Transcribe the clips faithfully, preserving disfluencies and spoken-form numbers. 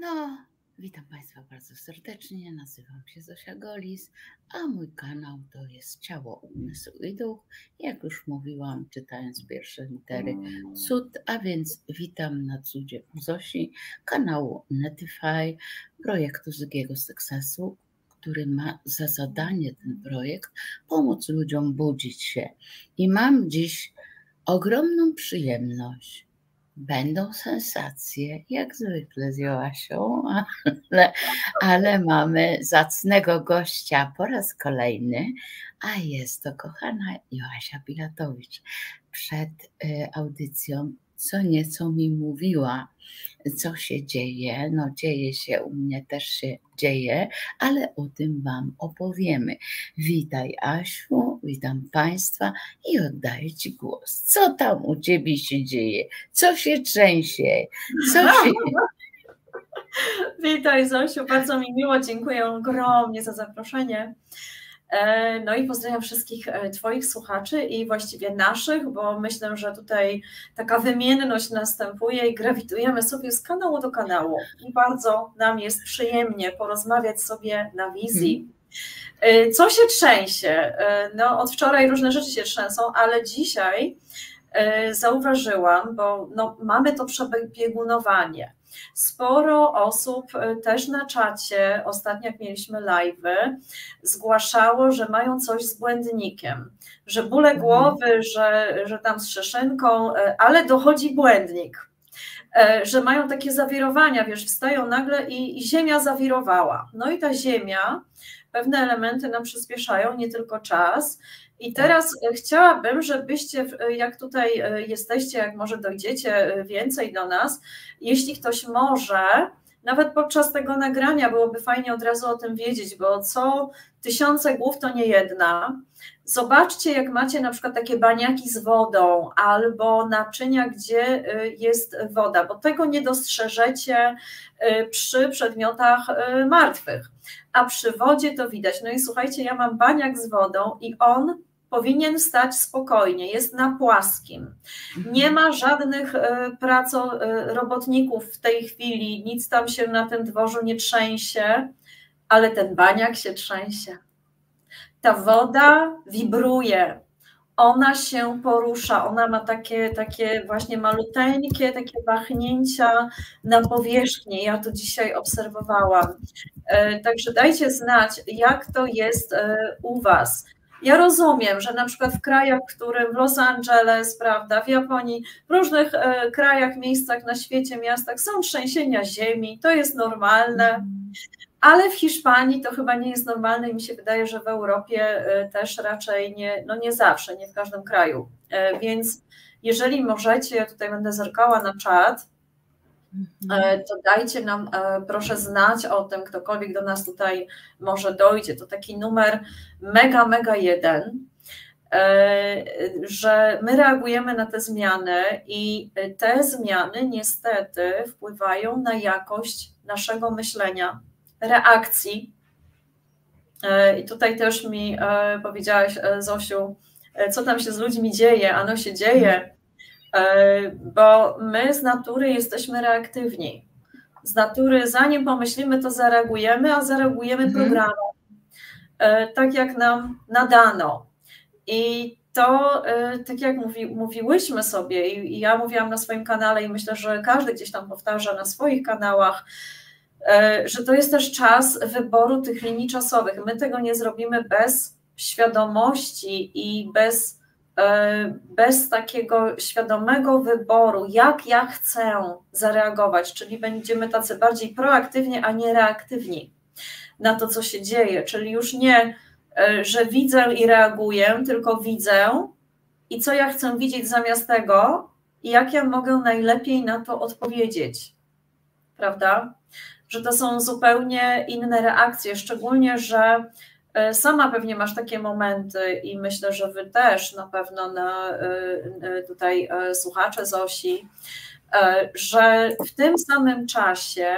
No, witam Państwa bardzo serdecznie, nazywam się Zosia Golis, a mój kanał to jest Ciało, Umysł i Duch. Jak już mówiłam, czytając pierwsze litery cud, a więc witam na cudzie u Zosi, kanału Netify, projektu Dzigiego z Teksasu, który ma za zadanie ten projekt pomóc ludziom budzić się. I mam dziś ogromną przyjemność. Będą sensacje, jak zwykle z Joasią, ale, ale mamy zacnego gościa po raz kolejny, a jest to kochana Joasia Pilatowicz. Przed y, audycją co nieco mi mówiła, co się dzieje. No dzieje się, u mnie też się dzieje, ale o tym Wam opowiemy. Witaj Asiu, witam Państwa i oddaję Ci głos. Co tam u Ciebie się dzieje? Co się trzęsie? Co się... Witaj Zosiu, bardzo mi miło, dziękuję ogromnie za zaproszenie. No i pozdrawiam wszystkich Twoich słuchaczy i właściwie naszych, bo myślę, że tutaj taka wymienność następuje i grawitujemy sobie z kanału do kanału i bardzo nam jest przyjemnie porozmawiać sobie na wizji. Co się trzęsie? No od wczoraj różne rzeczy się trzęsą, ale dzisiaj zauważyłam, bo no, mamy to przebiegunowanie. Sporo osób też na czacie, ostatnio jak mieliśmy live'y, zgłaszało, że mają coś z błędnikiem, że bóle głowy, że, że tam z szyszynką, ale dochodzi błędnik, że mają takie zawirowania, wiesz, wstają nagle i, i ziemia zawirowała. No i ta ziemia, pewne elementy nam przyspieszają, nie tylko czas. I teraz chciałabym, żebyście, jak tutaj jesteście, jak może dojdziecie więcej do nas, jeśli ktoś może, nawet podczas tego nagrania byłoby fajnie od razu o tym wiedzieć, bo co tysiące głów to nie jedna. Zobaczcie, jak macie na przykład takie baniaki z wodą albo naczynia, gdzie jest woda, bo tego nie dostrzeżecie przy przedmiotach martwych, a przy wodzie to widać. No i słuchajcie, ja mam baniak z wodą i on powinien stać spokojnie, jest na płaskim. Nie ma żadnych pracorobotników w tej chwili, nic tam się na tym dworzu nie trzęsie, ale ten baniak się trzęsie. Ta woda wibruje, ona się porusza, ona ma takie, takie właśnie maluteńkie, takie wahnięcia na powierzchni. Ja to dzisiaj obserwowałam. Także dajcie znać, jak to jest u Was. Ja rozumiem, że na przykład w krajach, w którym w Los Angeles, prawda, w Japonii, w różnych krajach, miejscach na świecie, miastach są trzęsienia ziemi, to jest normalne, ale w Hiszpanii to chyba nie jest normalne i mi się wydaje, że w Europie też raczej nie, no nie zawsze, nie w każdym kraju. Więc jeżeli możecie, ja tutaj będę zerkała na czat, to dajcie nam proszę znać o tym, ktokolwiek do nas tutaj może dojdzie, to taki numer mega, mega jeden, że my reagujemy na te zmiany i te zmiany niestety wpływają na jakość naszego myślenia, reakcji. I tutaj też mi powiedziałaś, Zosiu, co tam się z ludźmi dzieje, ano się dzieje, bo my z natury jesteśmy reaktywni. Z natury zanim pomyślimy, to zareagujemy, a zareagujemy programem, tak jak nam nadano. I to, tak jak mówi, mówiłyśmy sobie i ja mówiłam na swoim kanale i myślę, że każdy gdzieś tam powtarza na swoich kanałach, że to jest też czas wyboru tych linii czasowych. My tego nie zrobimy bez świadomości i bez bez takiego świadomego wyboru, jak ja chcę zareagować, czyli będziemy tacy bardziej proaktywnie, a nie reaktywni na to, co się dzieje, czyli już nie, że widzę i reaguję, tylko widzę i co ja chcę widzieć zamiast tego i jak ja mogę najlepiej na to odpowiedzieć, prawda? Że to są zupełnie inne reakcje, szczególnie, że sama pewnie masz takie momenty i myślę, że wy też na pewno na, tutaj słuchacze Zosi, że w tym samym czasie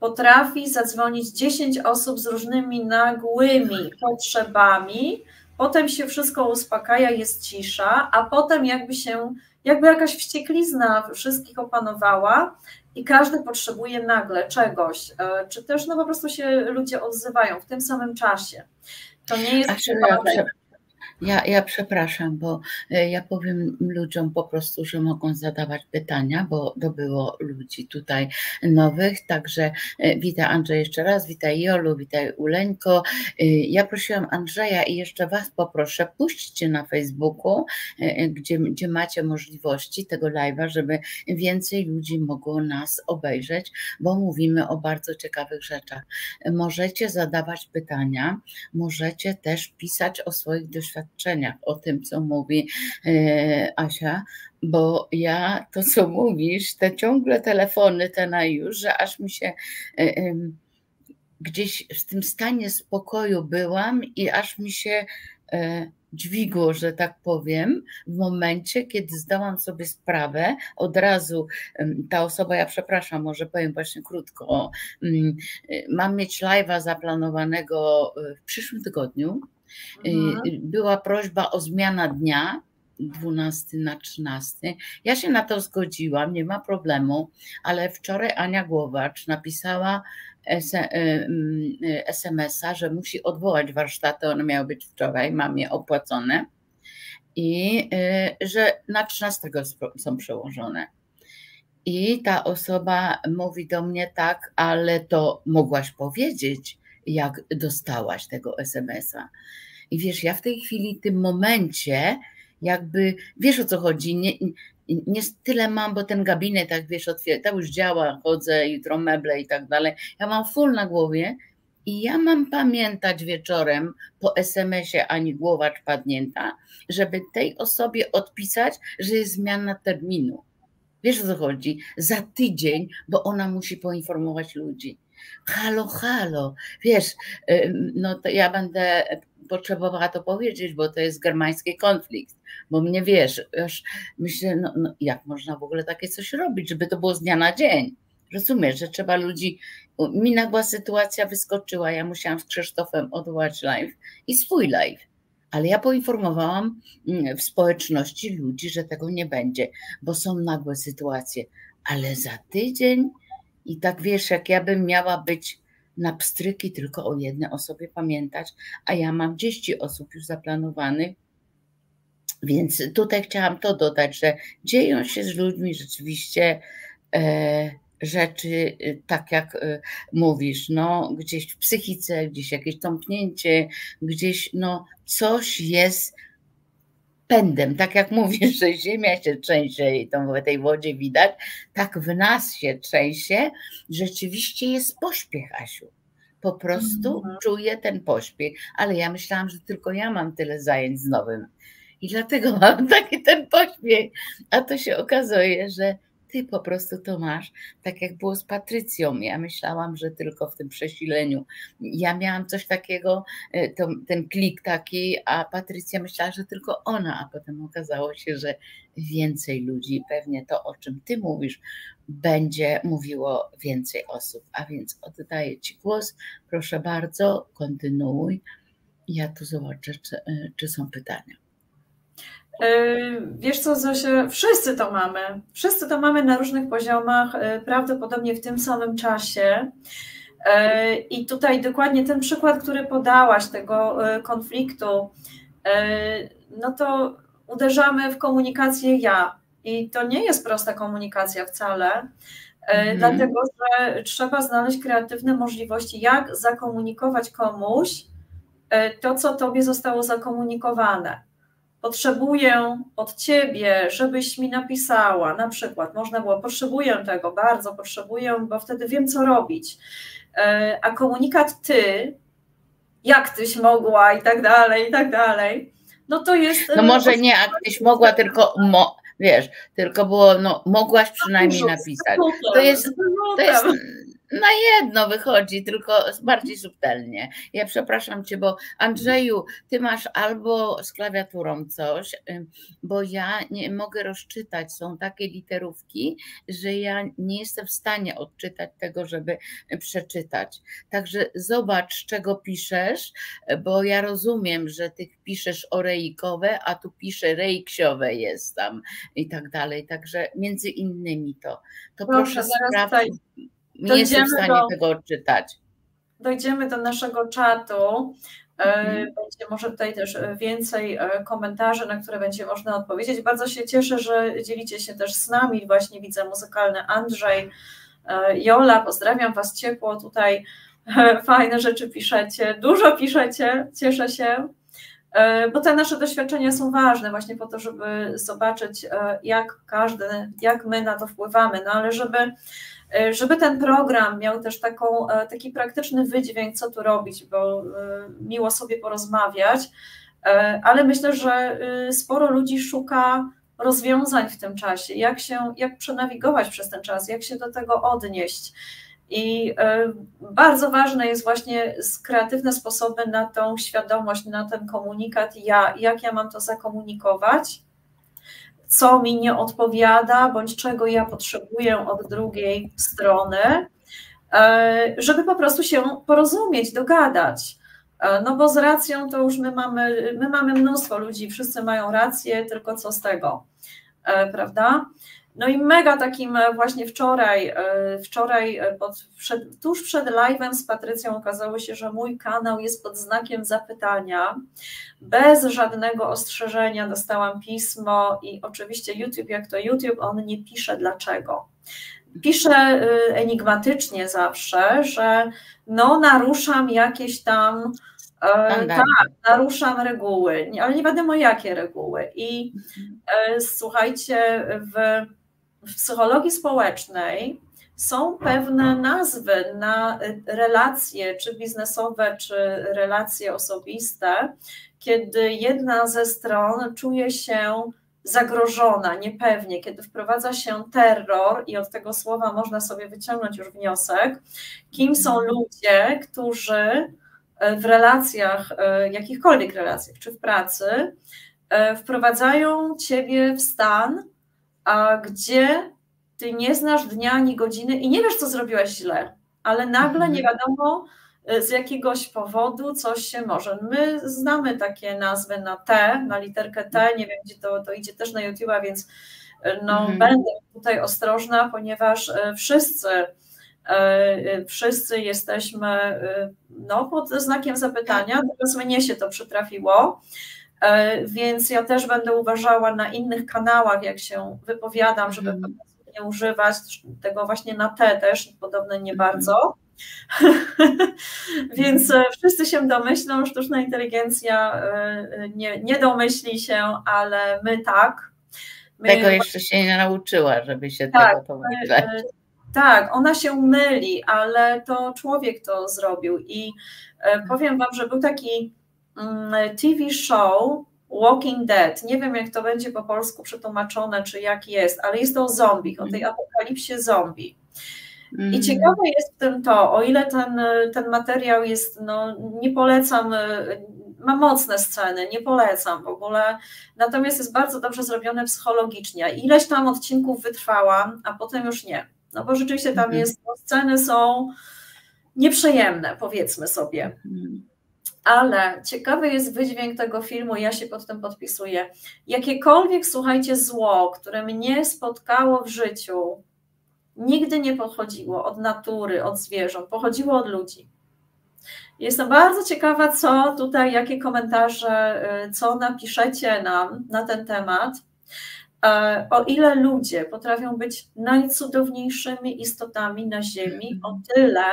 potrafi zadzwonić dziesięć osób z różnymi nagłymi potrzebami, potem się wszystko uspokaja, jest cisza, a potem jakby się Jakby jakaś wścieklizna wszystkich opanowała i każdy potrzebuje nagle czegoś, czy też no po prostu się ludzie odzywają w tym samym czasie. To nie jest... Ja, ja przepraszam, bo ja powiem ludziom po prostu, że mogą zadawać pytania, bo to było ludzi tutaj nowych, także witaj Andrzej jeszcze raz, witaj Jolu, witaj Uleńko. Ja prosiłam Andrzeja i jeszcze was poproszę, puśćcie na Facebooku, gdzie, gdzie macie możliwości tego live'a, żeby więcej ludzi mogło nas obejrzeć, bo mówimy o bardzo ciekawych rzeczach. Możecie zadawać pytania, możecie też pisać o swoich doświadczeniach, o tym, co mówi yy, Asia, bo ja to, co mówisz, te ciągle telefony, te na już, że aż mi się yy, yy, gdzieś w tym stanie spokoju byłam i aż mi się yy, dźwigło, że tak powiem, w momencie, kiedy zdałam sobie sprawę, od razu ta osoba, ja przepraszam, może powiem właśnie krótko, yy, mam mieć live'a zaplanowanego w przyszłym tygodniu. Była prośba o zmianę dnia dwunastego na trzynasty. Ja się na to zgodziłam, nie ma problemu, ale wczoraj Ania Głowacz napisała es em es a, że musi odwołać warsztaty, one miały być wczoraj, mam je opłacone i że na trzynastego są przełożone. I ta osoba mówi do mnie tak, ale to mogłaś powiedzieć, jak dostałaś tego es em es a. I wiesz, ja w tej chwili, w tym momencie, jakby, wiesz o co chodzi, nie, nie tyle mam, bo ten gabinet, tak wiesz, otwier- to już działa, chodzę, jutro meble i tak dalej. Ja mam full na głowie i ja mam pamiętać wieczorem po es em es ie Ani Głowacz padnięta, żeby tej osobie odpisać, że jest zmiana terminu. Wiesz o co chodzi? Za tydzień, bo ona musi poinformować ludzi. Halo, halo, wiesz, no to ja będę potrzebowała to powiedzieć, bo to jest germański konflikt, bo mnie wiesz, już myślę, no, no jak można w ogóle takie coś robić, żeby to było z dnia na dzień. Rozumiesz, że trzeba ludzi, mi nagła sytuacja wyskoczyła, ja musiałam z Krzysztofem odwołać live i swój live, ale ja poinformowałam w społeczności ludzi, że tego nie będzie, bo są nagłe sytuacje, ale za tydzień. I tak wiesz, jak ja bym miała być na pstryki, tylko o jednej osobie pamiętać, a ja mam dziesięć osób już zaplanowanych, więc tutaj chciałam to dodać, że dzieją się z ludźmi rzeczywiście e, rzeczy, e, tak jak e, mówisz, no gdzieś w psychice, gdzieś jakieś tąpnięcie, gdzieś no coś jest pędem, tak jak mówisz, że ziemia się trzęsie i tam w tej wodzie widać, tak w nas się trzęsie, rzeczywiście jest pośpiech, Asiu. Po prostu mm-hmm. czuję ten pośpiech, ale ja myślałam, że tylko ja mam tyle zajęć z nowym i dlatego mam taki ten pośpiech, a to się okazuje, że ty po prostu to masz, tak jak było z Patrycją. Ja myślałam, że tylko w tym przesileniu. Ja miałam coś takiego, to, ten klik taki, a Patrycja myślała, że tylko ona, a potem okazało się, że więcej ludzi, pewnie to, o czym ty mówisz, będzie mówiło więcej osób. A więc oddaję ci głos, proszę bardzo, kontynuuj. Ja tu zobaczę, czy, czy są pytania. Wiesz co, Zosiu, wszyscy to mamy, wszyscy to mamy na różnych poziomach, prawdopodobnie w tym samym czasie i tutaj dokładnie ten przykład, który podałaś, tego konfliktu, no to uderzamy w komunikację ja i to nie jest prosta komunikacja wcale, mhm. dlatego że trzeba znaleźć kreatywne możliwości, jak zakomunikować komuś to, co tobie zostało zakomunikowane. Potrzebuję od ciebie, żebyś mi napisała, na przykład, można było, potrzebuję tego, bardzo potrzebuję, bo wtedy wiem, co robić. A komunikat ty, jak tyś mogła i tak dalej, i tak dalej, no to jest... No może nie, jak tyś mogła, tylko, mo, wiesz, tylko było, no mogłaś przynajmniej napisać. To jest, to jest na jedno wychodzi, tylko bardziej subtelnie. Ja przepraszam cię, bo Andrzeju, ty masz albo z klawiaturą coś, bo ja nie mogę rozczytać, są takie literówki, że ja nie jestem w stanie odczytać tego, żeby przeczytać. Także zobacz, czego piszesz, bo ja rozumiem, że ty piszesz orejkowe, a tu pisze rejksiowe jest tam i tak dalej. Także między innymi to. To proszę, proszę sprawdzić. Nie jestem w stanie do, tego odczytać. Dojdziemy do naszego czatu. Mhm. Będzie może tutaj też więcej komentarzy, na które będzie można odpowiedzieć. Bardzo się cieszę, że dzielicie się też z nami. Właśnie widzę muzykalny Andrzej, Jola, pozdrawiam was ciepło. Tutaj fajne rzeczy piszecie, dużo piszecie, cieszę się. Bo te nasze doświadczenia są ważne właśnie po to, żeby zobaczyć, jak każdy, jak my na to wpływamy, no ale żeby, żeby ten program miał też taką, taki praktyczny wydźwięk, co tu robić, bo miło sobie porozmawiać, ale myślę, że sporo ludzi szuka rozwiązań w tym czasie, jak się, jak przenawigować przez ten czas, jak się do tego odnieść. I bardzo ważne jest właśnie kreatywne sposoby na tą świadomość, na ten komunikat, ja, jak ja mam to zakomunikować, co mi nie odpowiada, bądź czego ja potrzebuję od drugiej strony, żeby po prostu się porozumieć, dogadać. No bo z racją to już my mamy, my mamy mnóstwo ludzi, wszyscy mają rację, tylko co z tego, prawda? No i mega takim właśnie wczoraj, wczoraj pod, przed, tuż przed live'em z Patrycją okazało się, że mój kanał jest pod znakiem zapytania. Bez żadnego ostrzeżenia dostałam pismo i oczywiście YouTube, jak to YouTube, on nie pisze dlaczego. Pisze enigmatycznie zawsze, że no naruszam jakieś tam... Tak, naruszam reguły, ale nie wiadomo jakie reguły. I słuchajcie, w, w psychologii społecznej są pewne nazwy na relacje, czy biznesowe, czy relacje osobiste, kiedy jedna ze stron czuje się zagrożona, niepewnie, kiedy wprowadza się terror i od tego słowa można sobie wyciągnąć już wniosek, kim są ludzie, którzy... w relacjach, jakichkolwiek relacjach, czy w pracy, wprowadzają ciebie w stan, gdzie ty nie znasz dnia ani godziny i nie wiesz, co zrobiłaś źle, ale nagle nie wiadomo, z jakiegoś powodu coś się może. My znamy takie nazwy na T, na literkę T, nie wiem, gdzie to, to idzie też na YouTube'a, więc no, mhm. będę tutaj ostrożna, ponieważ wszyscy Wszyscy jesteśmy no, pod znakiem zapytania, teraz mnie się to przytrafiło, więc ja też będę uważała na innych kanałach, jak się wypowiadam, żeby mm. nie używać tego właśnie na te też, podobne nie bardzo. Mm. Więc wszyscy się domyślą, sztuczna inteligencja nie, nie domyśli się, ale my tak. My tego jeszcze się nie nauczyła, żeby się tak, tego pomyślać. Tak, ona się myli, ale to człowiek to zrobił i powiem wam, że był taki T V show Walking Dead, nie wiem jak to będzie po polsku przetłumaczone, czy jak jest, ale jest to o zombie, o tej apokalipsie zombie. I ciekawe jest w tym to, o ile ten, ten materiał jest, no nie polecam, ma mocne sceny, nie polecam w ogóle, natomiast jest bardzo dobrze zrobione psychologicznie. Ileś tam odcinków wytrwałam, a potem już nie. No bo rzeczywiście tam jest, no, sceny są nieprzyjemne, powiedzmy sobie. Ale ciekawy jest wydźwięk tego filmu, ja się pod tym podpisuję. Jakiekolwiek, słuchajcie, zło, które mnie spotkało w życiu, nigdy nie pochodziło od natury, od zwierząt, pochodziło od ludzi. Jestem bardzo ciekawa, co tutaj, jakie komentarze, co napiszecie nam na ten temat. O ile ludzie potrafią być najcudowniejszymi istotami na ziemi, o tyle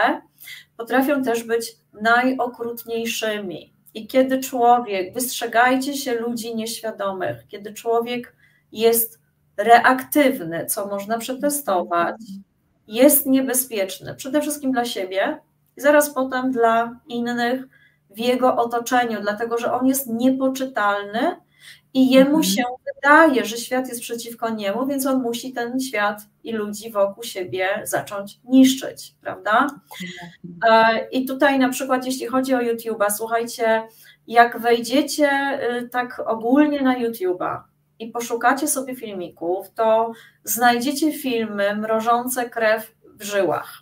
potrafią też być najokrutniejszymi. I kiedy człowiek, wystrzegajcie się ludzi nieświadomych, kiedy człowiek jest reaktywny, co można przetestować, jest niebezpieczny, przede wszystkim dla siebie i zaraz potem dla innych w jego otoczeniu, dlatego że on jest niepoczytalny I jemu się wydaje, że świat jest przeciwko niemu, więc on musi ten świat i ludzi wokół siebie zacząć niszczyć, prawda? I tutaj na przykład jeśli chodzi o YouTube'a, słuchajcie, jak wejdziecie tak ogólnie na YouTube'a i poszukacie sobie filmików, to znajdziecie filmy mrożące krew w żyłach.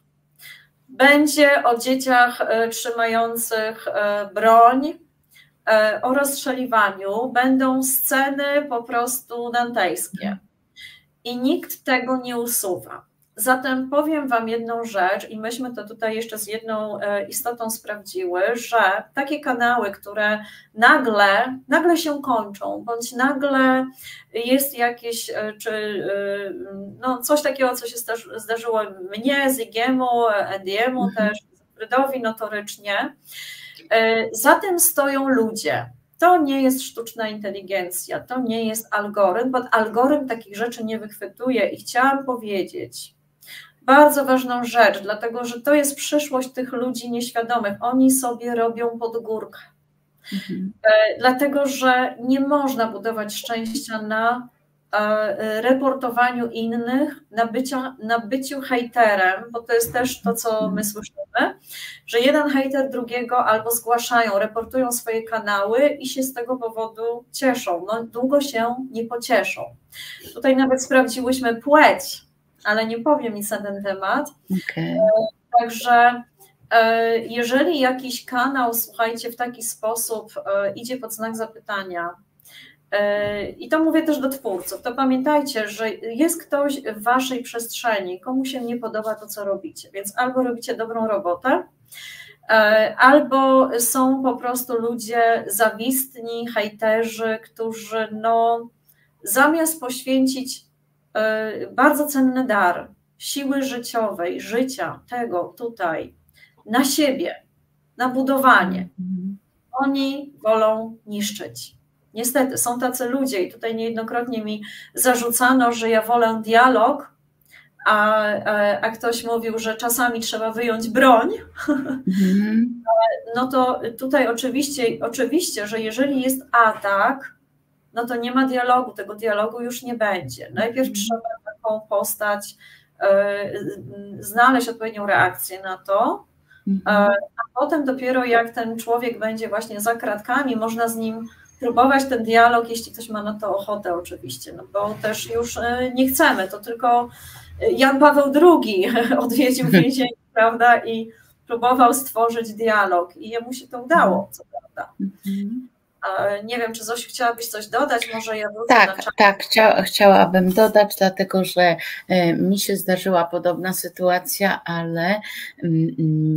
Będzie o dzieciach trzymających broń, o rozstrzeliwaniu, będą sceny po prostu dantejskie i nikt tego nie usuwa. Zatem powiem wam jedną rzecz i myśmy to tutaj jeszcze z jedną istotą sprawdziły, że takie kanały, które nagle, nagle się kończą, bądź nagle jest jakieś, czy no coś takiego, co się zdarzyło mnie, Zigiemu, N D M-u też, Frydowi notorycznie. Za tym stoją ludzie. To nie jest sztuczna inteligencja, to nie jest algorytm, bo algorytm takich rzeczy nie wychwytuje i chciałam powiedzieć bardzo ważną rzecz, dlatego że to jest przyszłość tych ludzi nieświadomych. Oni sobie robią pod górkę, mhm. dlatego że nie można budować szczęścia na reportowaniu innych, na, bycia, na byciu hejterem, bo to jest też to, co my słyszymy, że jeden hejter drugiego albo zgłaszają, reportują swoje kanały i się z tego powodu cieszą. No, długo się nie pocieszą. Tutaj nawet sprawdziłyśmy płeć, ale nie powiem nic na ten temat. Okay. Także jeżeli jakiś kanał, słuchajcie, w taki sposób idzie pod znak zapytania, i to mówię też do twórców, to pamiętajcie, że jest ktoś w waszej przestrzeni, komu się nie podoba to, co robicie, więc albo robicie dobrą robotę, albo są po prostu ludzie zawistni, hejterzy, którzy no, zamiast poświęcić bardzo cenny dar siły życiowej, życia tego tutaj, na siebie, na budowanie, oni wolą niszczyć. Niestety, są tacy ludzie i tutaj niejednokrotnie mi zarzucano, że ja wolę dialog, a, a, a ktoś mówił, że czasami trzeba wyjąć broń. Mm-hmm. No to tutaj oczywiście, oczywiście, że jeżeli jest atak, no to nie ma dialogu, tego dialogu już nie będzie. Najpierw trzeba taką postać, y, znaleźć odpowiednią reakcję na to, mm-hmm. a potem dopiero jak ten człowiek będzie właśnie za kratkami, można z nim próbować ten dialog, jeśli ktoś ma na to ochotę oczywiście, no bo też już nie chcemy, to tylko Jan Paweł drugi odwiedził więzienie, prawda, i próbował stworzyć dialog i jemu się to udało, co prawda. Nie wiem, czy Zosiu chciałabyś coś dodać, może ja wrócę tak, na czas. Tak, chcia, chciałabym dodać, dlatego że mi się zdarzyła podobna sytuacja, ale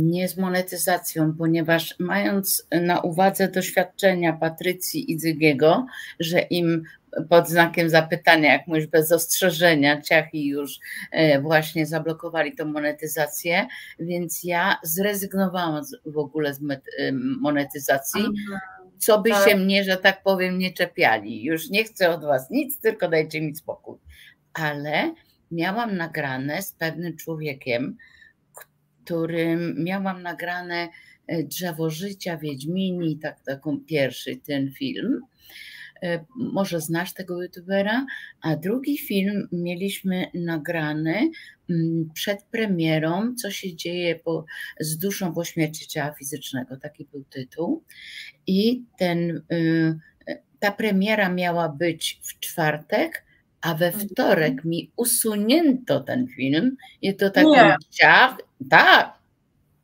nie z monetyzacją, ponieważ mając na uwadze doświadczenia Patrycji i Dzigiego, że im pod znakiem zapytania, jak mówisz, bez ostrzeżenia, ciachi już właśnie zablokowali tą monetyzację, więc ja zrezygnowałam w ogóle z monetyzacji, aha. co by tak. się mnie, że tak powiem, nie czepiali. Już nie chcę od was nic, tylko dajcie mi spokój. Ale miałam nagrane z pewnym człowiekiem, którym miałam nagrane Drzewo Życia, Wiedźmini, tak, taką pierwszy ten film. Może znasz tego youtubera, a drugi film mieliśmy nagrany przed premierą, co się dzieje po, z duszą po śmierci ciała fizycznego, taki był tytuł. I ten, ta premiera miała być w czwartek, a we wtorek mi usunięto ten film i to taki ciach, tak.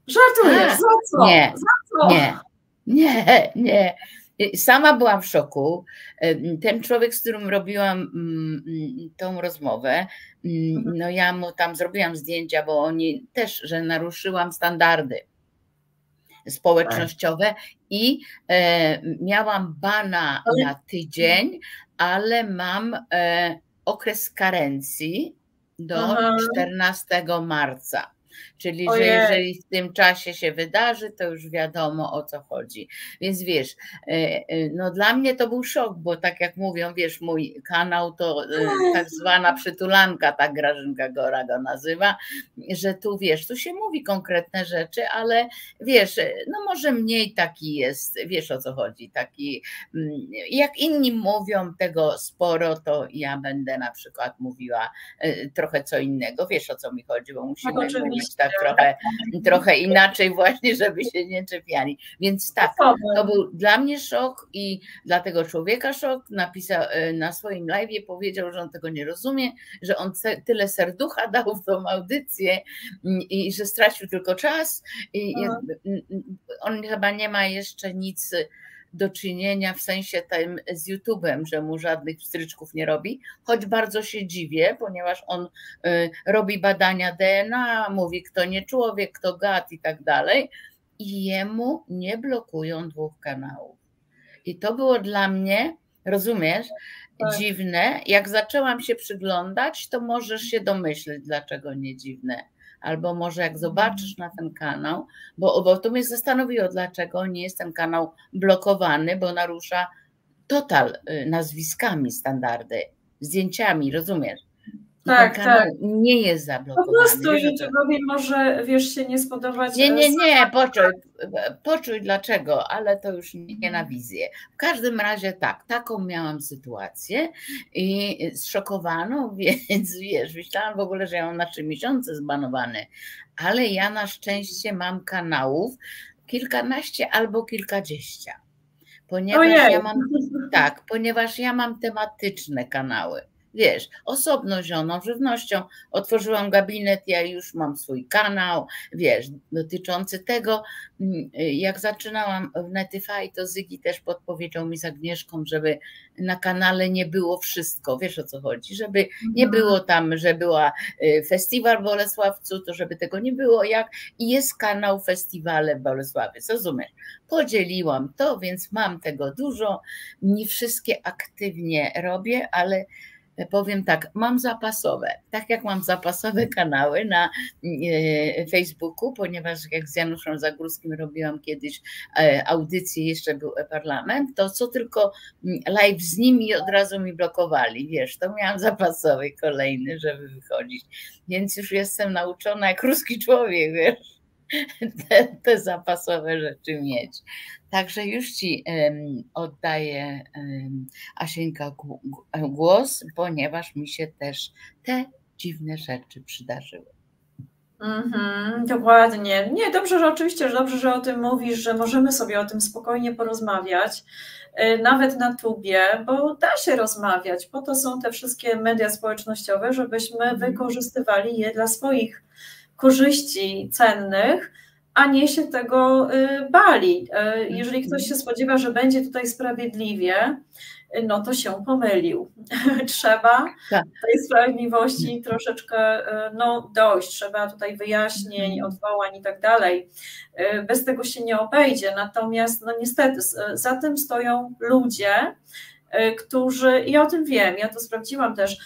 Żartujesz, tak. za co? Nie, za co? nie, nie, nie. Sama byłam w szoku. Ten człowiek, z którym robiłam tą rozmowę, no ja mu tam zrobiłam zdjęcia, bo oni też, że naruszyłam standardy społecznościowe i miałam bana na tydzień, ale mam okres karencji do czternastego marca. Czyli, Ojej. że jeżeli w tym czasie się wydarzy, to już wiadomo, o co chodzi. Więc wiesz, no dla mnie to był szok, bo tak jak mówią, wiesz, mój kanał to tak zwana przytulanka, tak Grażynka Gora go nazywa, że tu wiesz, tu się mówi konkretne rzeczy, ale wiesz, no może mniej taki jest, wiesz o co chodzi, taki, jak inni mówią tego sporo, to ja będę na przykład mówiła trochę co innego, wiesz o co mi chodzi, bo musimy no, mówić tak trochę, trochę inaczej właśnie, żeby się nie czepiali. Więc tak, to był dla mnie szok i dla tego człowieka szok, napisał na swoim live'ie, powiedział, że on tego nie rozumie, że on tyle serducha dał w tą audycję i że stracił tylko czas i on chyba nie ma jeszcze nic do czynienia w sensie tym z YouTube'em, że mu żadnych pstryczków nie robi, choć bardzo się dziwię, ponieważ on y, robi badania D N A, mówi kto nie człowiek, kto gad i tak dalej i jemu nie blokują dwóch kanałów. I to było dla mnie, rozumiesz, tak. dziwne. Jak zaczęłam się przyglądać, to możesz się domyśleć, dlaczego nie dziwne. Albo może jak zobaczysz na ten kanał, bo, bo to mnie zastanowiło, dlaczego nie jest ten kanał blokowany, bo narusza total nazwiskami standardy, zdjęciami, rozumiesz? I tak, ten kanał tak. nie jest zablokowany. Po prostu YouTube'owi może, wiesz, się nie spodobać. Nie, nie, nie, poczuj, poczuj dlaczego, ale to już nie na wizję. W każdym razie tak, taką miałam sytuację i zszokowaną, więc wiesz, myślałam w ogóle, że ja mam na trzy miesiące zbanowany, ale ja na szczęście mam kanałów kilkanaście albo kilkadziesiąt, ponieważ ja mam, tak, ponieważ ja mam tematyczne kanały. Wiesz, osobno zioną żywnością, otworzyłam gabinet, ja już mam swój kanał, wiesz, dotyczący tego, jak zaczynałam w Netify, to Dzigi też podpowiedział mi z Agnieszką, żeby na kanale nie było wszystko, wiesz o co chodzi, żeby nie było tam, że była festiwal w Bolesławcu, to żeby tego nie było, jak i jest kanał festiwale w Bolesławiec, rozumiesz? Podzieliłam to, więc mam tego dużo, nie wszystkie aktywnie robię, ale powiem tak, mam zapasowe, tak jak mam zapasowe kanały na Facebooku, ponieważ jak z Januszem Zagórskim robiłam kiedyś audycję, jeszcze był parlament, to co tylko live z nimi od razu mi blokowali, wiesz, to miałam zapasowy kolejny, żeby wychodzić, więc już jestem nauczona jak ruski człowiek, wiesz. Te, te zapasowe rzeczy mieć. Także już Ci um, oddaję um, Asieńka głos, ponieważ mi się też te dziwne rzeczy przydarzyły. Mm-hmm, dokładnie. Nie, dobrze, że oczywiście, że dobrze, że o tym mówisz, że możemy sobie o tym spokojnie porozmawiać, yy, nawet na tubie, bo da się rozmawiać. Po to są te wszystkie media społecznościowe, żebyśmy wykorzystywali je dla swoich korzyści cennych, a nie się tego bali. Jeżeli ktoś się spodziewa, że będzie tutaj sprawiedliwie, no to się pomylił. Trzeba tej sprawiedliwości troszeczkę no, dojść, trzeba tutaj wyjaśnień, odwołań i tak dalej. Bez tego się nie obejdzie, natomiast no niestety za tym stoją ludzie, którzy, ja o tym wiem, ja to sprawdziłam też,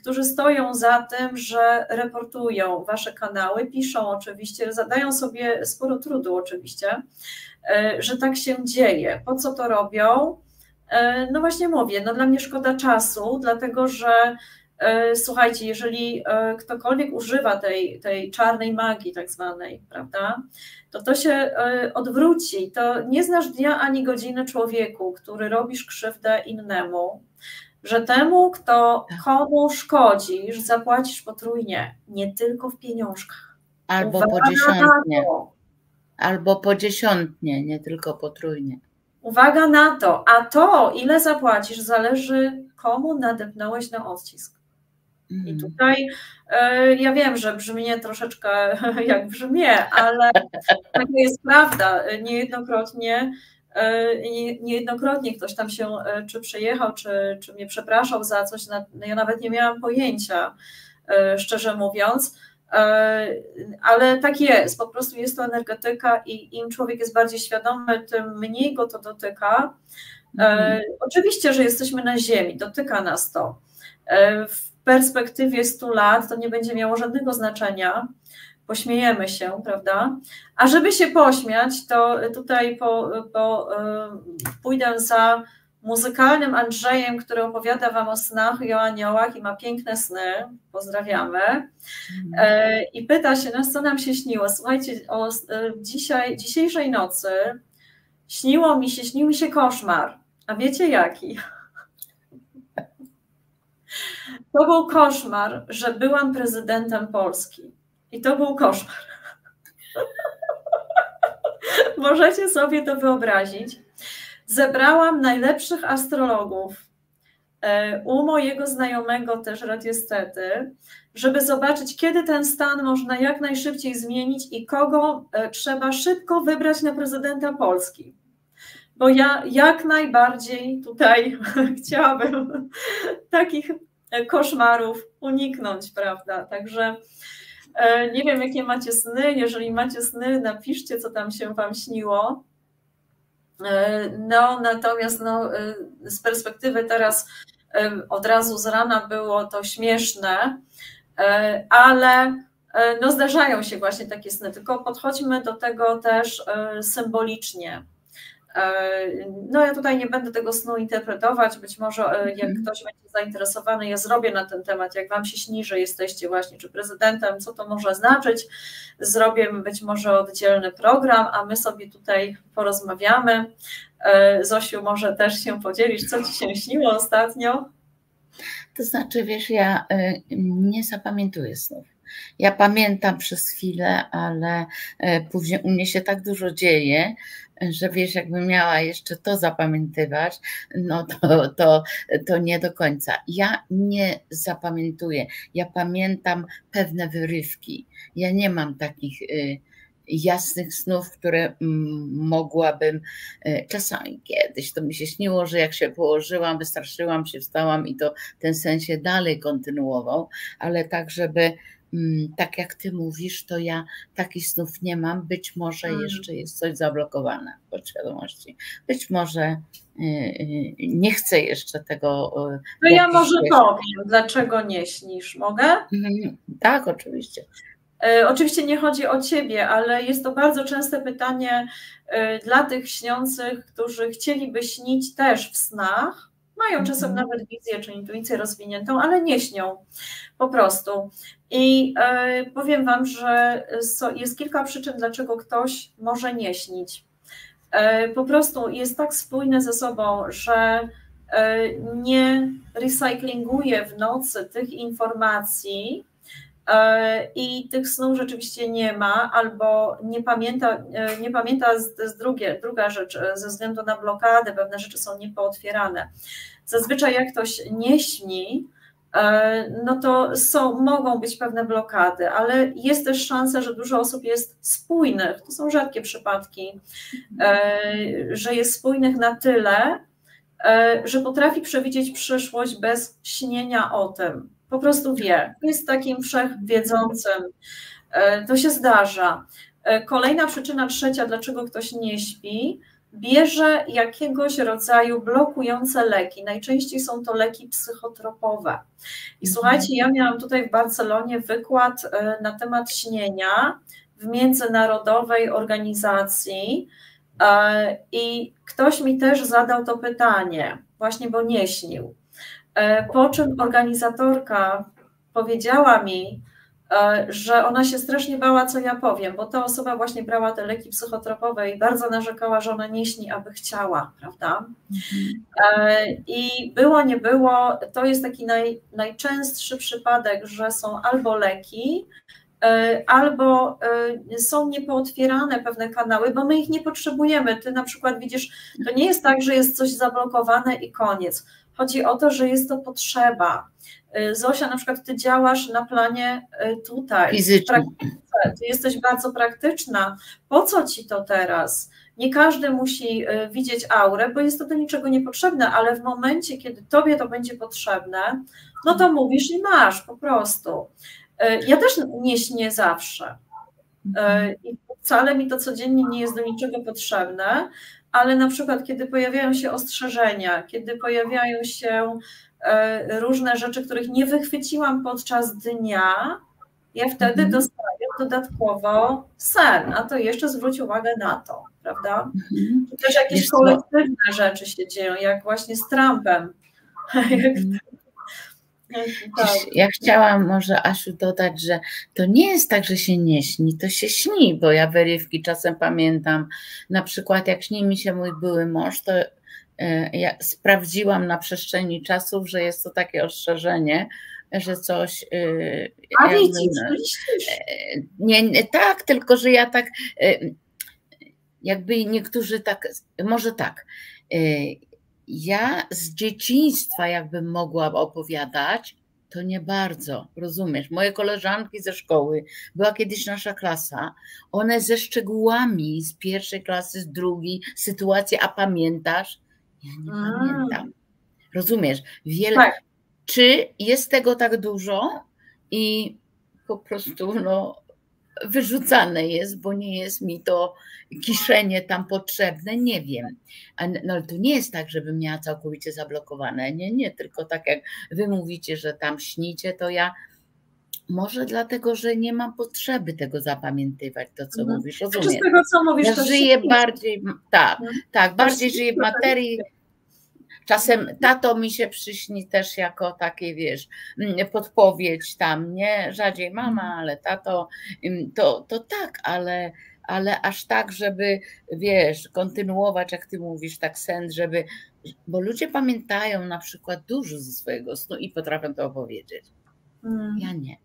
którzy stoją za tym, że reportują wasze kanały, piszą oczywiście, zadają sobie sporo trudu oczywiście, że tak się dzieje. Po co to robią? No właśnie mówię, no dla mnie szkoda czasu, dlatego że słuchajcie, jeżeli ktokolwiek używa tej, tej czarnej magii tak zwanej, prawda, to to się odwróci. To nie znasz dnia ani godziny człowieku, który robisz krzywdę innemu, że temu, kto komu szkodzisz, zapłacisz potrójnie, nie tylko w pieniążkach. Albo Uwaga po dziesiątnie. Albo po dziesiątnie, nie tylko potrójnie. Uwaga na to, a to, ile zapłacisz, zależy, komu nadepnąłeś na odcisk. Mm. I tutaj y, ja wiem, że brzmię troszeczkę jak brzmię, ale taka jest prawda, niejednokrotnie Niejednokrotnie ktoś tam się czy przyjechał, czy, czy mnie przepraszał za coś, ja nawet nie miałam pojęcia, szczerze mówiąc, ale tak jest, po prostu jest to energetyka i im człowiek jest bardziej świadomy, tym mniej go to dotyka. Mm. Oczywiście, że jesteśmy na ziemi, dotyka nas to. perspektywie stu lat to nie będzie miało żadnego znaczenia, pośmiejemy się, prawda? A żeby się pośmiać, to tutaj po, po, pójdę za muzykalnym Andrzejem, który opowiada wam o snach i o aniołach i ma piękne sny, pozdrawiamy, i pyta się nas, co nam się śniło. Słuchajcie, o dzisiaj, dzisiejszej nocy śniło mi się, śnił mi się koszmar, a wiecie jaki? To był koszmar, że byłam prezydentem Polski. I to był koszmar. Możecie sobie to wyobrazić. Zebrałam najlepszych astrologów u mojego znajomego też radiestety, żeby zobaczyć, kiedy ten stan można jak najszybciej zmienić i kogo trzeba szybko wybrać na prezydenta Polski. Bo ja jak najbardziej tutaj chciałabym takich koszmarów uniknąć, prawda? Także nie wiem, jakie macie sny. Jeżeli macie sny, napiszcie, co tam się wam śniło. No, natomiast no, z perspektywy teraz od razu z rana było to śmieszne, ale no, zdarzają się właśnie takie sny, tylko podchodźmy do tego też symbolicznie. No ja tutaj nie będę tego snu interpretować, być może jak ktoś będzie zainteresowany, ja zrobię na ten temat, jak wam się śni, że jesteście właśnie czy prezydentem, co to może znaczyć, zrobię być może oddzielny program, a my sobie tutaj porozmawiamy. Zosiu, może też się podzielisz, co ci się śniło ostatnio? To znaczy, wiesz, ja nie zapamiętuję snów. Ja pamiętam przez chwilę, ale później u mnie się tak dużo dzieje, że wiesz, jakbym miała jeszcze to zapamiętywać, no to, to, to nie do końca. Ja nie zapamiętuję, ja pamiętam pewne wyrywki. Ja nie mam takich jasnych snów, które mogłabym, czasami kiedyś to mi się śniło, że jak się położyłam, wystraszyłam się, wstałam i to ten sen się dalej kontynuował, ale tak, żeby tak jak ty mówisz, to ja takich snów nie mam. Być może jeszcze jest coś zablokowane w podświadomości. Być może nie chcę jeszcze tego. No ja może powiem, dlaczego nie śnisz. Mogę? Tak, oczywiście. Oczywiście nie chodzi o ciebie, ale jest to bardzo częste pytanie dla tych śniących, którzy chcieliby śnić też w snach. Mają czasem nawet wizję czy intuicję rozwiniętą, ale nie śnią po prostu. I y, powiem wam, że jest kilka przyczyn, dlaczego ktoś może nie śnić. Y, po prostu jest tak spójne ze sobą, że y, nie recyklinguje w nocy tych informacji y, i tych snów rzeczywiście nie ma, albo nie pamięta, y, nie pamięta z, z drugie, druga rzecz, ze względu na blokadę pewne rzeczy są niepootwierane. Zazwyczaj jak ktoś nie śni, no to są, mogą być pewne blokady, ale jest też szansa, że dużo osób jest spójnych, to są rzadkie przypadki, że jest spójnych na tyle, że potrafi przewidzieć przyszłość bez śnienia o tym. Po prostu wie, jest takim wszechwiedzącym, to się zdarza. Kolejna przyczyna, trzecia, dlaczego ktoś nie śpi, bierze jakiegoś rodzaju blokujące leki. Najczęściej są to leki psychotropowe. I słuchajcie, ja miałam tutaj w Barcelonie wykład na temat śnienia w międzynarodowej organizacji i ktoś mi też zadał to pytanie, właśnie bo nie śnił. Po czym organizatorka powiedziała mi, że ona się strasznie bała, co ja powiem, bo ta osoba właśnie brała te leki psychotropowe i bardzo narzekała, że ona nie śni, aby chciała, prawda? Mhm. I było, nie było, to jest taki naj, najczęstszy przypadek, że są albo leki, albo są niepootwierane pewne kanały, bo my ich nie potrzebujemy. Ty na przykład widzisz, to nie jest tak, że jest coś zablokowane i koniec. Chodzi o to, że jest to potrzeba. Zosia, na przykład ty działasz na planie tutaj, fizycznie. Ty jesteś bardzo praktyczna. Po co ci to teraz? Nie każdy musi widzieć aurę, bo jest to do niczego niepotrzebne, ale w momencie, kiedy tobie to będzie potrzebne, no to mówisz i masz po prostu. Ja też nie śnię zawsze. I wcale mi to codziennie nie jest do niczego potrzebne, ale na przykład kiedy pojawiają się ostrzeżenia, kiedy pojawiają się różne rzeczy, których nie wychwyciłam podczas dnia, ja wtedy dostaję dodatkowo sen, a to jeszcze zwróć uwagę na to, prawda? Też jakieś kolektywne rzeczy się dzieją, jak właśnie z Trumpem. Ja chciałam może, Asiu, dodać, że to nie jest tak, że się nie śni, to się śni, bo ja wyrywki czasem pamiętam, na przykład jak śni mi się mój były mąż, to ja sprawdziłam na przestrzeni czasów, że jest to takie ostrzeżenie, że coś... A widzisz, nie, nie, tak, tylko że ja tak, jakby niektórzy tak, może tak, ja z dzieciństwa jakbym mogła opowiadać, to nie bardzo, rozumiesz? Moje koleżanki ze szkoły, była kiedyś nasza klasa, one ze szczegółami z pierwszej klasy, z drugiej, sytuacje, a pamiętasz? Ja nie a. pamiętam. Rozumiesz? Wiele... Tak. Czy jest tego tak dużo i po prostu no, wyrzucane jest, bo nie jest mi to kiszenie tam potrzebne, nie wiem. No, ale to nie jest tak, żebym miała całkowicie zablokowane, nie, nie, tylko tak jak wy mówicie, że tam śnicie, to ja może dlatego, że nie mam potrzeby tego zapamiętywać, to co mhm. mówisz, rozumiem. Czy z tego, co mówisz, ja to żyję się... bardziej, tak, mhm. tak, bardziej żyję w materii. Czasem tato mi się przyśni też jako takie, wiesz, podpowiedź tam, nie? Rzadziej mama, ale tato, to, to tak, ale, ale aż tak, żeby, wiesz, kontynuować, jak ty mówisz, tak sen, żeby, bo ludzie pamiętają na przykład dużo ze swojego snu i potrafią to opowiedzieć. Hmm. Ja nie.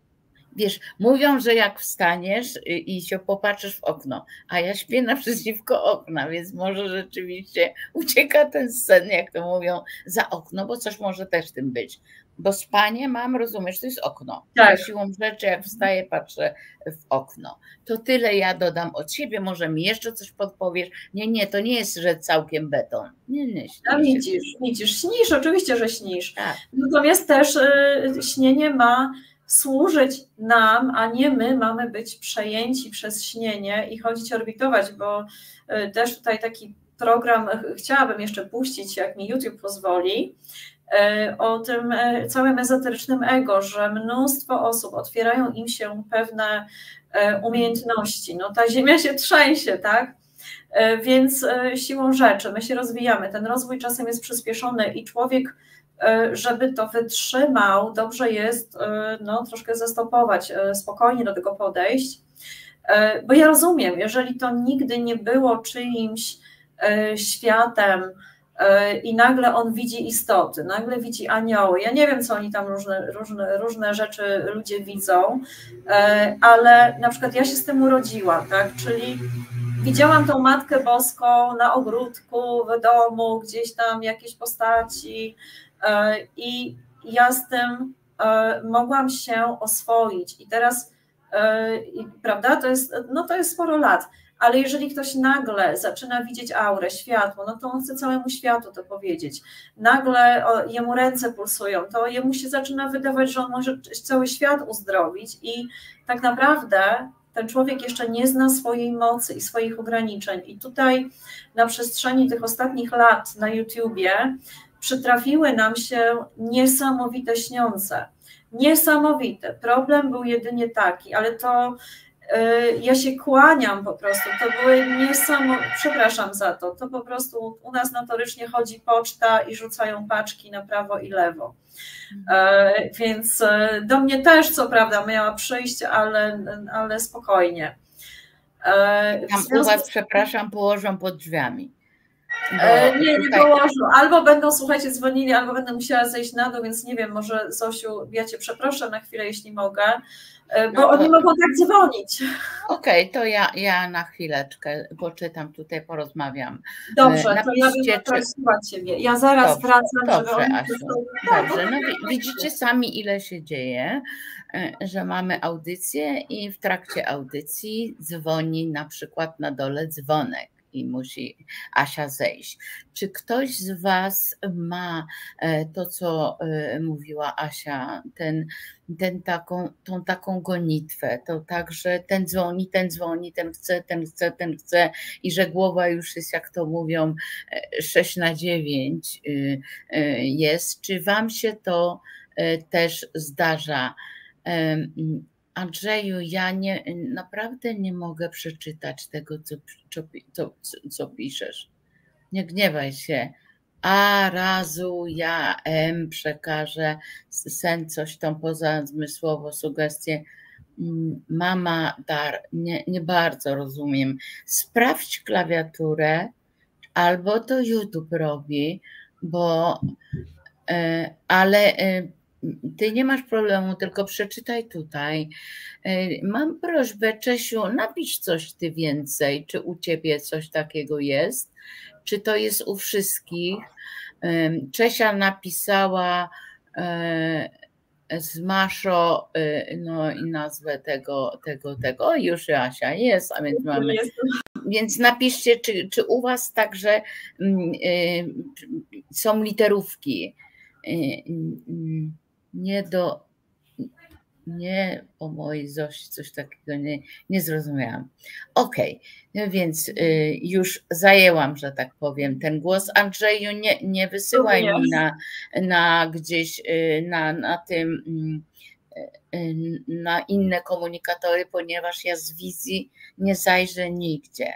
Wiesz, mówią, że jak wstaniesz i się popatrzysz w okno, a ja śpię naprzeciwko okna, więc może rzeczywiście ucieka ten sen, jak to mówią, za okno, bo coś może też tym być. Bo spanie mam, rozumiesz, to jest okno. Tak. Siłą rzeczy, jak wstaję, patrzę w okno. To tyle ja dodam od siebie, może mi jeszcze coś podpowiesz. Nie, nie, to nie jest, że całkiem beton. Nie, nie, śnisz. A widzisz, widzisz, śnisz, oczywiście, że śnisz. Tak. Natomiast też y, śnienie ma służyć nam, a nie my mamy być przejęci przez śnienie i chodzić orbitować, bo też tutaj taki program chciałabym jeszcze puścić, jak mi YouTube pozwoli, o tym całym ezoterycznym ego, że mnóstwo osób otwierają im się pewne umiejętności. No ta ziemia się trzęsie, tak? Więc siłą rzeczy my się rozwijamy. Ten rozwój czasem jest przyspieszony i człowiek, żeby to wytrzymał, dobrze jest no, troszkę zastopować, spokojnie do tego podejść, bo ja rozumiem, jeżeli to nigdy nie było czyimś światem i nagle on widzi istoty, nagle widzi anioły, ja nie wiem, co oni tam różne, różne, różne rzeczy ludzie widzą, ale na przykład ja się z tym urodziłam, tak? Czyli widziałam tą Matkę Boską na ogródku, w domu, gdzieś tam jakieś postaci, i ja z tym mogłam się oswoić i teraz, prawda, to jest, no to jest sporo lat, ale jeżeli ktoś nagle zaczyna widzieć aurę, światło, no to on chce całemu światu to powiedzieć, nagle jemu ręce pulsują, to jemu się zaczyna wydawać, że on może cały świat uzdrowić i tak naprawdę ten człowiek jeszcze nie zna swojej mocy i swoich ograniczeń i tutaj na przestrzeni tych ostatnich lat na YouTubie przytrafiły nam się niesamowite śniące. Niesamowite. Problem był jedynie taki, ale to yy, ja się kłaniam po prostu. To były niesamowite. Przepraszam za to. To po prostu u nas notorycznie chodzi poczta i rzucają paczki na prawo i lewo. Yy, więc yy, do mnie też, co prawda, miała przyjść, ale, ale spokojnie. Yy, Tam związku... u was, przepraszam, położą pod drzwiami. No, nie, nie położę. Albo będą, słuchajcie, dzwonili, albo będę musiała zejść na dół, więc nie wiem, może Zosiu, ja cię przeproszę na chwilę, jeśli mogę, bo no, oni to... mogą tak dzwonić. Okej, okay, to ja, ja na chwileczkę poczytam tutaj, porozmawiam. Dobrze, napiszcie, to ja czy... mnie. Ja zaraz dobrze, wracam. Dobrze, żeby Asiu, to... dobrze. No, widzicie sami, ile się dzieje, że mamy audycję i w trakcie audycji dzwoni na przykład na dole dzwonek. i musi Asia zejść. Czy ktoś z Was ma to, co mówiła Asia, ten, ten taką, tą taką gonitwę, to także ten dzwoni, ten dzwoni, ten chce, ten chce, ten chce i że głowa już jest, jak to mówią, sześć na dziewięć jest. Czy Wam się to też zdarza? Andrzeju, ja nie, naprawdę nie mogę przeczytać tego, co, co, co piszesz. Nie gniewaj się. A razu ja em przekażę sen, coś tam poza zmysłowo, sugestie. Mama dar, nie, nie bardzo rozumiem. Sprawdź klawiaturę, albo to YouTube robi, bo ale Ty nie masz problemu, tylko przeczytaj tutaj. Mam prośbę, Czesiu, napisz coś ty więcej. Czy u ciebie coś takiego jest? Czy to jest u wszystkich? Czesia napisała z Maszo, no i nazwę tego, tego, tego. O, już Asia jest, a więc mamy... Więc napiszcie, czy, czy u was także są literówki. Nie do, nie o mojej Zosi, coś takiego nie, nie zrozumiałam. Okej, okay. No więc y, już zajęłam, że tak powiem, ten głos. Andrzeju, nie, nie wysyłaj mi na, na gdzieś y, na, na tym y, y, na inne komunikatory, ponieważ ja z wizji nie zajrzę nigdzie.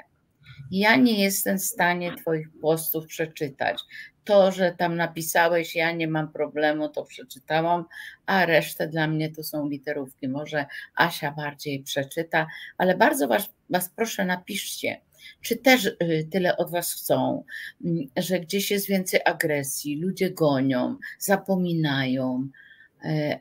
Ja nie jestem w stanie twoich postów przeczytać. To, że tam napisałeś, ja nie mam problemu, to przeczytałam, a resztę dla mnie to są literówki. Może Asia bardziej przeczyta, ale bardzo was, was proszę, napiszcie, czy też tyle od was chcą, że gdzieś jest więcej agresji, ludzie gonią, zapominają,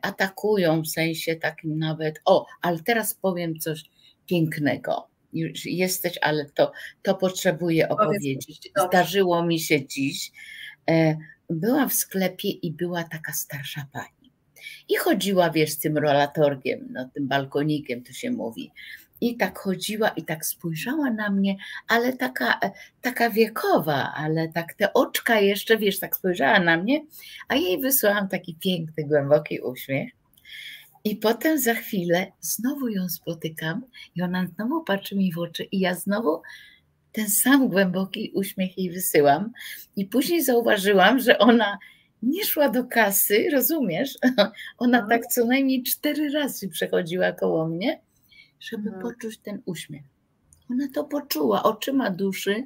atakują w sensie takim nawet. O, ale teraz powiem coś pięknego. Już jesteś, ale to, to potrzebuję opowiedzieć. Zdarzyło mi się dziś. Była w sklepie i była taka starsza pani. I chodziła, wiesz, z tym rolatorkiem, no, tym balkonikiem to się mówi. I tak chodziła i tak spojrzała na mnie, ale taka, taka wiekowa, ale tak te oczka jeszcze, wiesz, tak spojrzała na mnie, a jej wysłałam taki piękny, głęboki uśmiech. I potem za chwilę znowu ją spotykam i ona znowu patrzy mi w oczy i ja znowu ten sam głęboki uśmiech jej wysyłam. I później zauważyłam, że ona nie szła do kasy, rozumiesz? Ona tak co najmniej cztery razy przechodziła koło mnie, żeby hmm. poczuć ten uśmiech. Ona to poczuła, oczyma duszy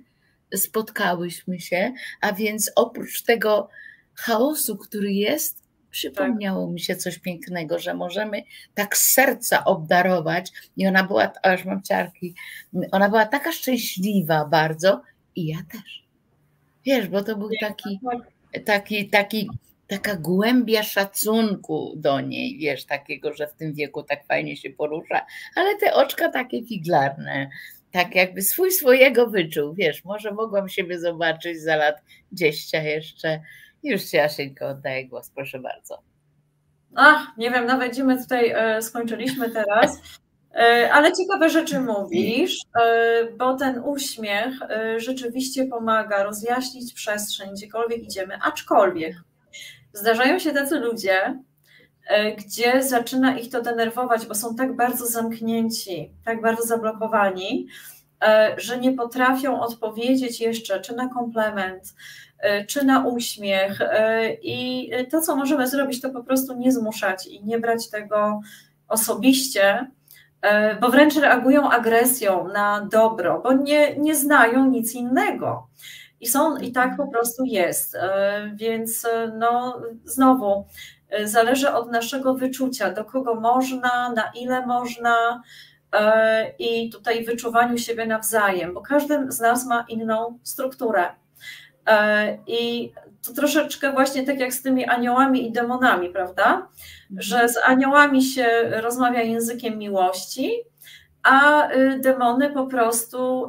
spotkałyśmy się, a więc oprócz tego chaosu, który jest, przypomniało mi się coś pięknego, że możemy tak z serca obdarować i ona była, aż mam ciarki, ona była taka szczęśliwa bardzo i ja też. Wiesz, bo to był taki, taki, taki, taka głębia szacunku do niej, wiesz, takiego, że w tym wieku tak fajnie się porusza, ale te oczka takie figlarne, tak jakby swój swojego wyczuł, wiesz, może mogłam siebie zobaczyć za lat dziesięć jeszcze. Już Ci, Asieńko, oddaję głos, proszę bardzo. Ach, nie wiem, nawet gdzie my tutaj e, skończyliśmy teraz, e, ale ciekawe rzeczy mówisz, e, bo ten uśmiech e, rzeczywiście pomaga rozjaśnić przestrzeń, gdziekolwiek idziemy, aczkolwiek zdarzają się tacy ludzie, e, gdzie zaczyna ich to denerwować, bo są tak bardzo zamknięci, tak bardzo zablokowani, e, że nie potrafią odpowiedzieć jeszcze, czy na komplement, czy na uśmiech i to, co możemy zrobić, to po prostu nie zmuszać i nie brać tego osobiście, bo wręcz reagują agresją na dobro, bo nie, nie znają nic innego i są i tak po prostu jest, więc no znowu zależy od naszego wyczucia, do kogo można, na ile można i tutaj wyczuwaniu siebie nawzajem, bo każdy z nas ma inną strukturę. I to troszeczkę właśnie tak jak z tymi aniołami i demonami, prawda? Że z aniołami się rozmawia językiem miłości, a demony po prostu,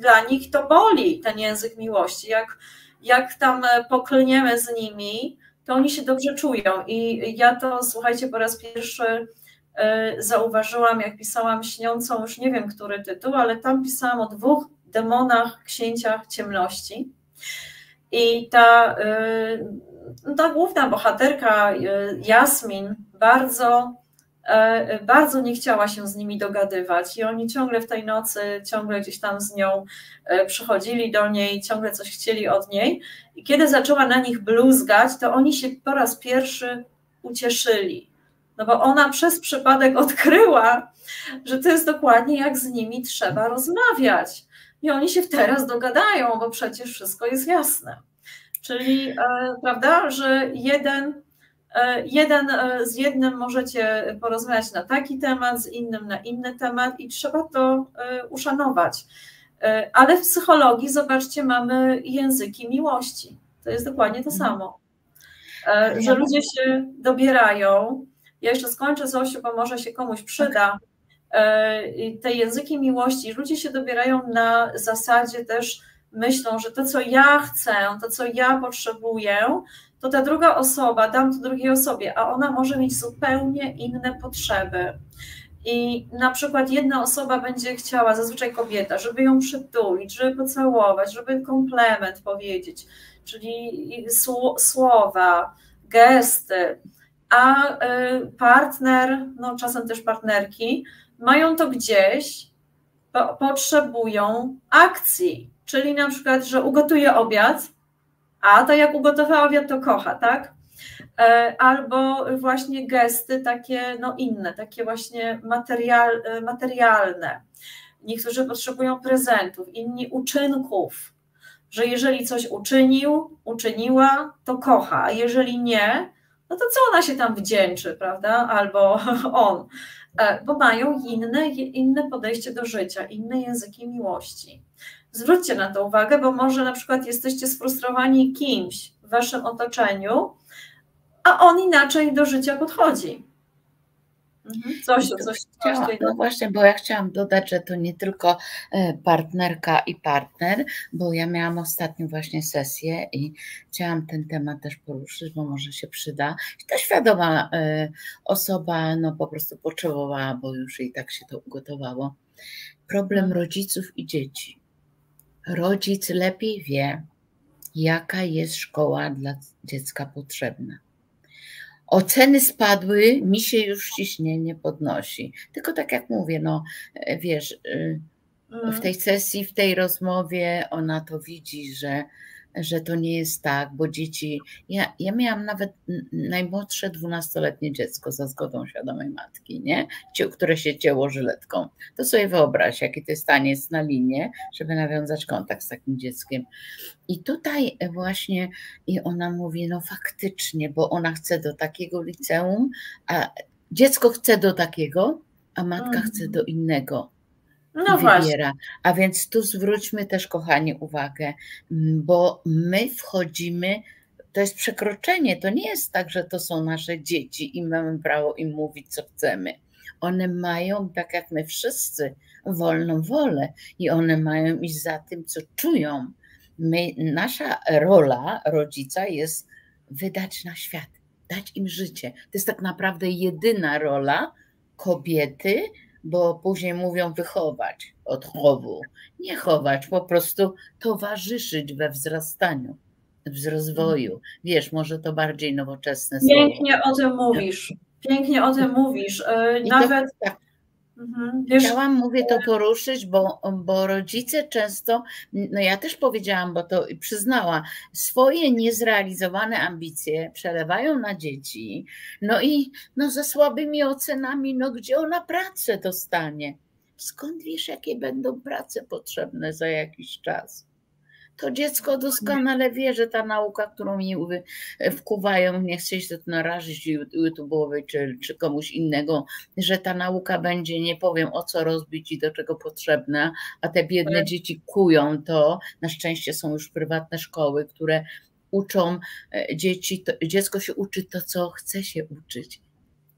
dla nich to boli, ten język miłości. Jak, jak tam poklniemy z nimi, to oni się dobrze czują. I ja to, słuchajcie, po raz pierwszy zauważyłam, jak pisałam Śniącą, już nie wiem, który tytuł, ale tam pisałam o dwóch demonach, księciach ciemności. I ta, ta główna bohaterka, Jasmin, bardzo, bardzo nie chciała się z nimi dogadywać i oni ciągle w tej nocy, ciągle gdzieś tam z nią przychodzili do niej, ciągle coś chcieli od niej. I kiedy zaczęła na nich bluzgać, to oni się po raz pierwszy ucieszyli. No bo ona przez przypadek odkryła, że to jest dokładnie jak z nimi trzeba rozmawiać. I oni się teraz dogadają, bo przecież wszystko jest jasne. Czyli, e, prawda, że jeden, e, jeden e, z jednym możecie porozmawiać na taki temat, z innym na inny temat i trzeba to e, uszanować. E, ale w psychologii, zobaczcie, mamy języki miłości. To jest dokładnie to samo. E, że ludzie się dobierają. Ja jeszcze skończę, Zosiu, bo może się komuś przyda. Te języki miłości, ludzie się dobierają na zasadzie też myślą, że to co ja chcę, to co ja potrzebuję, to ta druga osoba, dam to drugiej osobie, a ona może mieć zupełnie inne potrzeby. I na przykład jedna osoba będzie chciała, zazwyczaj kobieta, żeby ją przytulić, żeby pocałować, żeby komplement powiedzieć, czyli słowa, gesty, a partner, no czasem też partnerki, mają to gdzieś, bo potrzebują akcji, czyli na przykład, że ugotuje obiad, a to jak ugotowała obiad, to kocha, tak? Albo właśnie gesty takie no inne, takie właśnie material, materialne. Niektórzy potrzebują prezentów, inni uczynków, że jeżeli coś uczynił, uczyniła, to kocha, a jeżeli nie, no to co ona się tam wdzięczy, prawda? Albo on. Bo mają inne, inne podejście do życia, inne języki miłości. Zwróćcie na to uwagę, bo może na przykład jesteście sfrustrowani kimś w waszym otoczeniu, a on inaczej do życia podchodzi. Zosiu, coś chciałaś tutaj dodać? No właśnie, bo ja chciałam dodać, że to nie tylko partnerka i partner, bo ja miałam ostatnią właśnie sesję i chciałam ten temat też poruszyć, bo może się przyda. Ta świadoma osoba no po prostu potrzebowała, bo już jej tak się to ugotowało. Problem rodziców i dzieci. Rodzic lepiej wie, jaka jest szkoła dla dziecka potrzebna. Oceny spadły, mi się już ciśnienie podnosi. Tylko tak jak mówię, no wiesz, w tej sesji, w tej rozmowie ona to widzi, że, że to nie jest tak, bo dzieci... Ja, ja miałam nawet najmłodsze dwunastoletnie dziecko za zgodą świadomej matki, nie? Które się cięło żyletką. To sobie wyobraź, jaki to jest taniec na linię, żeby nawiązać kontakt z takim dzieckiem. I tutaj właśnie i ona mówi, no faktycznie, bo ona chce do takiego liceum, a dziecko chce do takiego, a matka mhm. chce do innego. No właśnie. A więc tu zwróćmy też, kochani, uwagę, bo my wchodzimy, to jest przekroczenie, to nie jest tak, że to są nasze dzieci i mamy prawo im mówić, co chcemy. One mają, tak jak my wszyscy, wolną wolę i one mają iść za tym, co czują. My, nasza rola rodzica jest wydać na świat, dać im życie. To jest tak naprawdę jedyna rola kobiety, bo później mówią wychować od chowu, nie chować, po prostu towarzyszyć we wzrastaniu, w rozwoju. Wiesz, może to bardziej nowoczesne słowo. Pięknie o tym mówisz, pięknie o tym mówisz. Nawet to, tak. mhm, wiesz, chciałam, mówię, to poruszyć, bo, bo rodzice często, no ja też powiedziałam, bo to przyznała, swoje niezrealizowane ambicje przelewają na dzieci, no i no za słabymi ocenami, no gdzie ona pracę dostanie? Skąd wiesz, jakie będą prace potrzebne za jakiś czas? To dziecko doskonale wie, że ta nauka, którą mi wkuwają, nie chcę się tu narazić YouTube'owej czy, czy komuś innego, że ta nauka będzie, nie powiem o co rozbić i do czego potrzebna, a te biedne dzieci kują to. Na szczęście są już prywatne szkoły, które uczą dzieci, to, dziecko się uczy to, co chce się uczyć.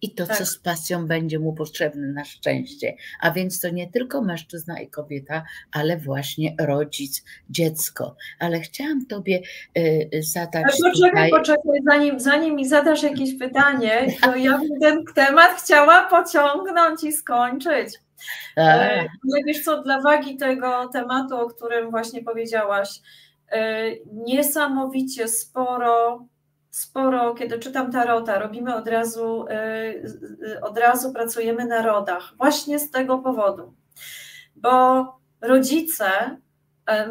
I to, tak. co z pasją będzie mu potrzebne na szczęście. A więc to nie tylko mężczyzna i kobieta, ale właśnie rodzic, dziecko. Ale chciałam tobie y, zadać... A poczekaj, tutaj... poczekaj, zanim, zanim mi zadasz jakieś pytanie, to ja bym ten temat chciała pociągnąć i skończyć. Ale wiesz co, dla wagi tego tematu, o którym właśnie powiedziałaś, niesamowicie sporo, sporo, kiedy czytam tarota, robimy od razu, od razu pracujemy na rodach, właśnie z tego powodu, bo rodzice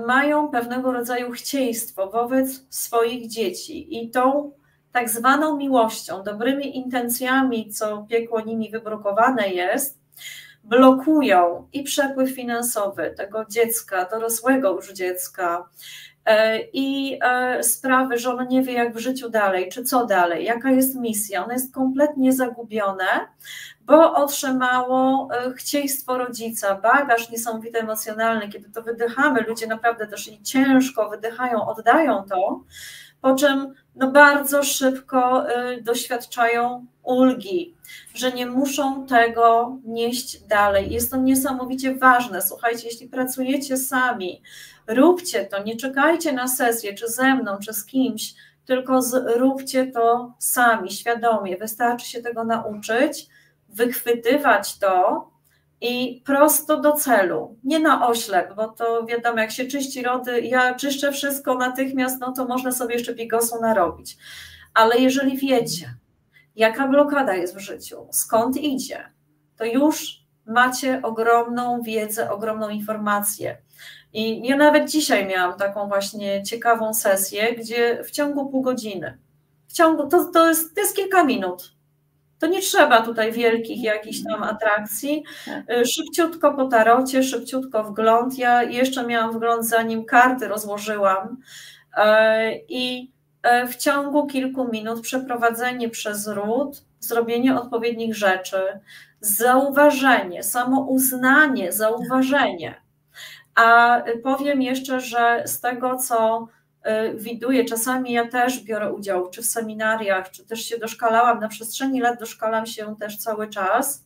mają pewnego rodzaju chcieństwo wobec swoich dzieci i tą tak zwaną miłością, dobrymi intencjami, co piekło nimi wybrukowane jest, blokują i przepływ finansowy tego dziecka, dorosłego już dziecka, i sprawy, że on nie wie, jak w życiu dalej, czy co dalej, jaka jest misja. Ono jest kompletnie zagubione, bo otrzymało chcieństwo rodzica, bagaż niesamowity emocjonalny, kiedy to wydychamy, ludzie naprawdę też i ciężko wydychają, oddają to, po czym no bardzo szybko doświadczają ulgi, że nie muszą tego nieść dalej. Jest to niesamowicie ważne. Słuchajcie, jeśli pracujecie sami, róbcie to, nie czekajcie na sesję, czy ze mną, czy z kimś, tylko zróbcie to sami, świadomie. Wystarczy się tego nauczyć, wychwytywać to i prosto do celu, nie na oślep, bo to wiadomo, jak się czyści rody, ja czyszczę wszystko natychmiast, no to można sobie jeszcze bigosu narobić. Ale jeżeli wiecie, jaka blokada jest w życiu, skąd idzie, to już macie ogromną wiedzę, ogromną informację. I ja nawet dzisiaj miałam taką właśnie ciekawą sesję, gdzie w ciągu pół godziny, w ciągu, to, to, jest, to jest kilka minut, to nie trzeba tutaj wielkich jakichś tam atrakcji, szybciutko po tarocie, szybciutko wgląd, ja jeszcze miałam wgląd, zanim karty rozłożyłam, i w ciągu kilku minut przeprowadzenie przez ród, zrobienie odpowiednich rzeczy, zauważenie, samouznanie, zauważenie. A powiem jeszcze, że z tego, co widuję, czasami ja też biorę udział, czy w seminariach, czy też się doszkalałam, na przestrzeni lat doszkalam się też cały czas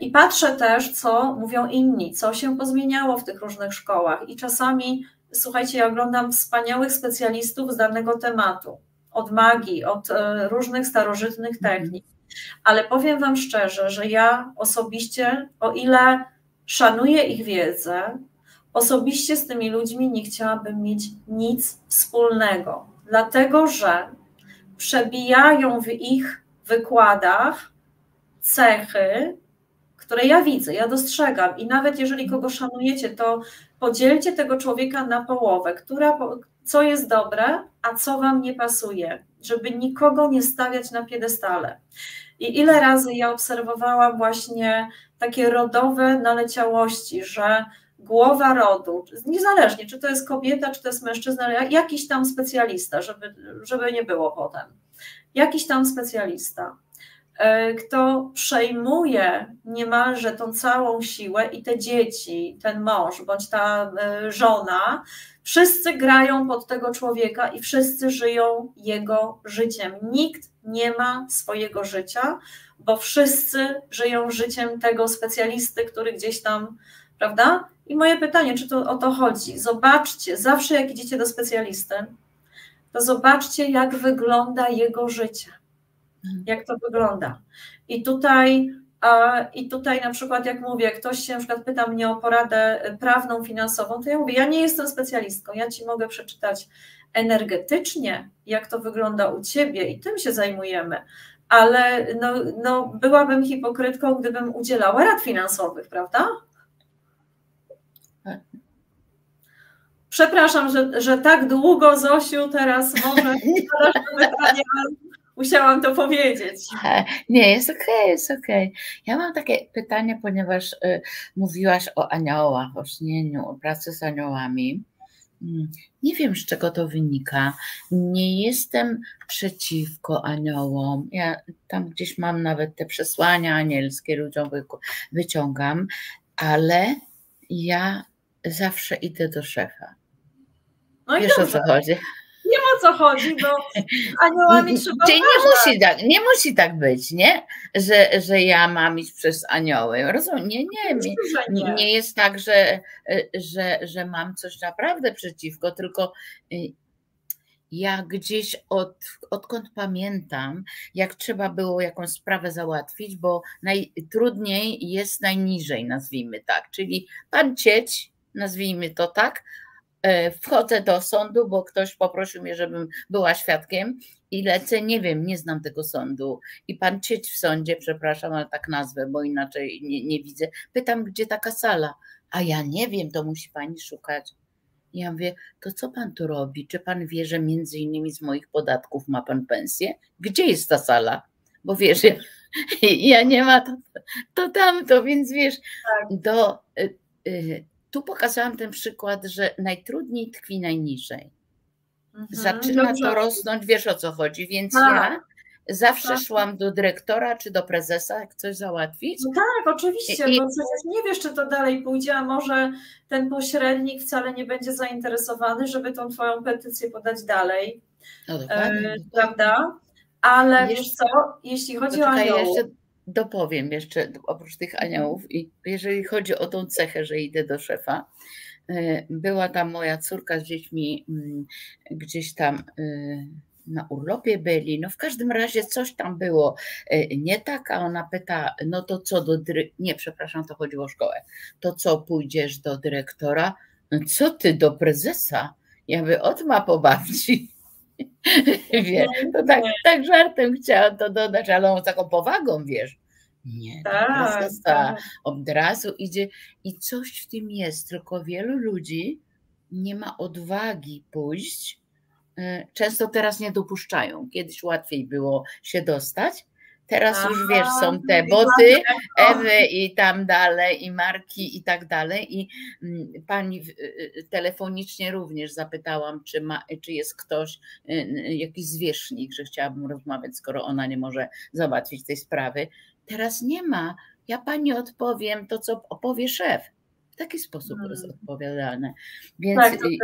i patrzę też, co mówią inni, co się pozmieniało w tych różnych szkołach i czasami, słuchajcie, ja oglądam wspaniałych specjalistów z danego tematu, od magii, od różnych starożytnych technik, ale powiem wam szczerze, że ja osobiście, o ile szanuję ich wiedzę, osobiście z tymi ludźmi nie chciałabym mieć nic wspólnego, dlatego że przebijają w ich wykładach cechy, które ja widzę, ja dostrzegam i nawet jeżeli kogo szanujecie, to podzielcie tego człowieka na połowę, która, co jest dobre, a co wam nie pasuje, żeby nikogo nie stawiać na piedestale. I ile razy ja obserwowałam właśnie takie rodowe naleciałości, że głowa rodu, niezależnie czy to jest kobieta, czy to jest mężczyzna, ale jakiś tam specjalista, żeby, żeby nie było potem, jakiś tam specjalista, kto przejmuje niemalże tą całą siłę i te dzieci, ten mąż bądź ta żona, wszyscy grają pod tego człowieka i wszyscy żyją jego życiem. Nikt nie ma swojego życia, bo wszyscy żyją życiem tego specjalisty, który gdzieś tam, prawda? I moje pytanie, czy to o to chodzi? Zobaczcie, zawsze jak idziecie do specjalisty, to zobaczcie, jak wygląda jego życie. Jak to wygląda. I tutaj, i tutaj na przykład jak mówię, jak ktoś się na przykład pyta mnie o poradę prawną, finansową, to ja mówię, ja nie jestem specjalistką, ja ci mogę przeczytać energetycznie, jak to wygląda u ciebie i tym się zajmujemy, ale no, no, byłabym hipokrytką, gdybym udzielała rad finansowych, prawda? Przepraszam, że, że tak długo, Zosiu, teraz może pytanie, musiałam to powiedzieć. Nie, jest okej, jest okej. Ja mam takie pytanie, ponieważ y, mówiłaś o aniołach, o śnieniu, o pracy z aniołami. Nie wiem, z czego to wynika. Nie jestem przeciwko aniołom. Ja tam gdzieś mam nawet te przesłania anielskie, ludziom wyciągam, ale ja zawsze idę do szefa. No i wiesz, dobrze. O co chodzi? Nie ma o co chodzi, bo aniołami trzeba nie musi, tak, nie musi tak być, nie? Że, że ja mam iść przez anioły. Rozumiem? Nie, nie, nie, nie, nie jest tak, że, że, że mam coś naprawdę przeciwko, tylko Ja gdzieś od, odkąd pamiętam, jak trzeba było jakąś sprawę załatwić, bo najtrudniej jest najniżej, nazwijmy tak, czyli pan cieć, nazwijmy to tak, wchodzę do sądu, bo ktoś poprosił mnie, żebym była świadkiem i lecę, nie wiem, nie znam tego sądu i pan cieć w sądzie, przepraszam, ale tak nazwę, bo inaczej nie, nie widzę, pytam, gdzie taka sala, a ja nie wiem, to musi pani szukać. Ja mówię, to co pan tu robi? Czy pan wie, że między innymi z moich podatków ma pan pensję? Gdzie jest ta sala? Bo wiesz, ja, ja nie ma to, to tamto, więc wiesz, do, y, y, tu pokazałam ten przykład, że najtrudniej tkwi najniżej. Mhm, zaczyna dobrze. To rosnąć, wiesz o co chodzi, więc tak. ja zawsze tak. szłam do dyrektora czy do prezesa, jak coś załatwić. No tak, oczywiście, I, bo przecież nie wiesz, czy to dalej pójdzie, a może ten pośrednik wcale nie będzie zainteresowany, żeby tą twoją petycję podać dalej. No dokładnie, e, dokładnie. Prawda? Ale jeszcze, wiesz co, jeśli chodzi o aniołów... Ja jeszcze dopowiem jeszcze, oprócz tych aniołów, i jeżeli chodzi o tą cechę, że idę do szefa, była tam moja córka z dziećmi gdzieś tam... na urlopie byli, no w każdym razie coś tam było nie tak, a ona pyta, no to co do, dyre... nie przepraszam, to chodziło o szkołę, to co pójdziesz do dyrektora, no co ty do prezesa, ja by od ma po babci, wiesz, to tak, tak żartem chciałam to dodać, ale on z taką powagą, wiesz, nie, ta prezesa od razu idzie i coś w tym jest, tylko wielu ludzi nie ma odwagi pójść. Często teraz nie dopuszczają. Kiedyś łatwiej było się dostać. Teraz Aha, już wiesz, są te boty, Ewy i tam dalej, i marki i tak dalej. I pani telefonicznie również zapytałam, czy, ma, czy jest ktoś, jakiś zwierzchnik, że chciałabym rozmawiać, skoro ona nie może załatwić tej sprawy. Teraz nie ma. Ja pani odpowiem to, co opowie szef. W taki sposób hmm. jest odpowiadane. Więc tak, i,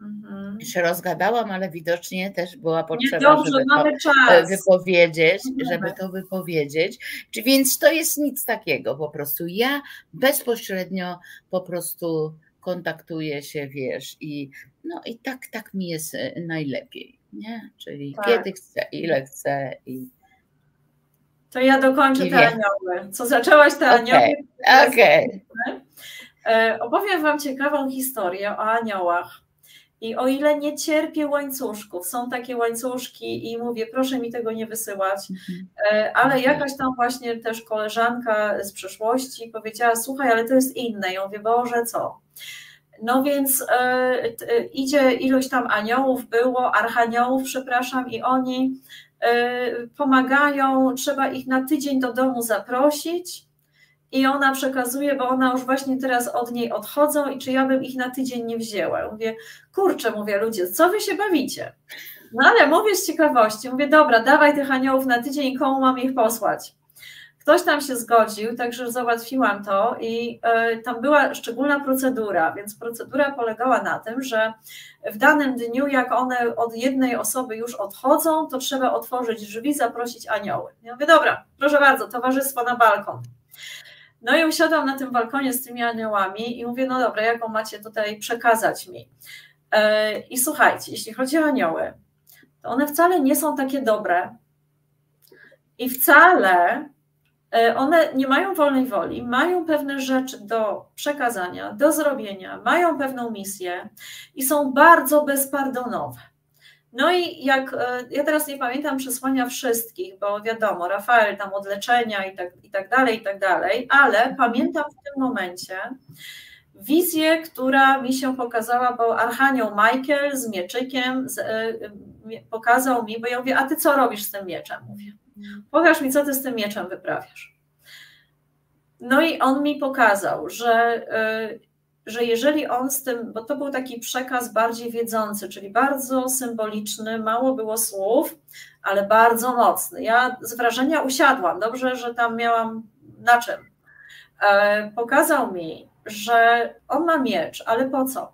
mhm. się rozgadałam, ale widocznie też była potrzeba, dobrze, żeby mamy to czas. wypowiedzieć, mamy. żeby to wypowiedzieć. Czy więc to jest nic takiego, po prostu ja bezpośrednio po prostu kontaktuję się, wiesz, i no i tak, tak mi jest najlepiej, nie? Czyli tak. kiedy chcę, ile chcę i to ja dokończę te anioły. Co zaczęłaś te okay. anioły? Okej. Okay. Opowiem wam ciekawą historię o aniołach i o ile nie cierpię łańcuszków, są takie łańcuszki i mówię, proszę mi tego nie wysyłać, ale jakaś tam właśnie też koleżanka z przeszłości powiedziała, słuchaj, ale to jest inne, ja mówię, Boże, co? No więc idzie ilość tam aniołów było, archaniołów, przepraszam, i oni pomagają, trzeba ich na tydzień do domu zaprosić. I ona przekazuje, bo ona już właśnie teraz od niej odchodzą i czy ja bym ich na tydzień nie wzięła. Mówię, kurczę, mówię, ludzie, co wy się bawicie? No ale mówię z ciekawości, mówię, dobra, dawaj tych aniołów na tydzień i komu mam ich posłać? Ktoś tam się zgodził, także załatwiłam to i y, tam była szczególna procedura, więc procedura polegała na tym, że w danym dniu, jak one od jednej osoby już odchodzą, to trzeba otworzyć drzwi, zaprosić anioły. Ja mówię, dobra, proszę bardzo, towarzystwo na balkon. No i usiadłam na tym balkonie z tymi aniołami i mówię, no dobra, jaką macie tutaj przekazać mi? Yy, I słuchajcie, jeśli chodzi o anioły, to one wcale nie są takie dobre i wcale yy, one nie mają wolnej woli, mają pewne rzeczy do przekazania, do zrobienia, mają pewną misję i są bardzo bezpardonowe. No i jak, ja teraz nie pamiętam przesłania wszystkich, bo wiadomo, Rafael tam od leczenia i tak, i tak dalej, i tak dalej, ale pamiętam w tym momencie wizję, która mi się pokazała, bo archanioł Michael z mieczykiem z, y, pokazał mi, bo ja mówię, a ty co robisz z tym mieczem? Mówię, pokaż mi, co ty z tym mieczem wyprawiasz. No i on mi pokazał, że... Y, że jeżeli on z tym, bo to był taki przekaz bardziej wiedzący, czyli bardzo symboliczny, mało było słów, ale bardzo mocny. Ja z wrażenia usiadłam, dobrze, że tam miałam na czym. E, pokazał mi, że on ma miecz, ale po co?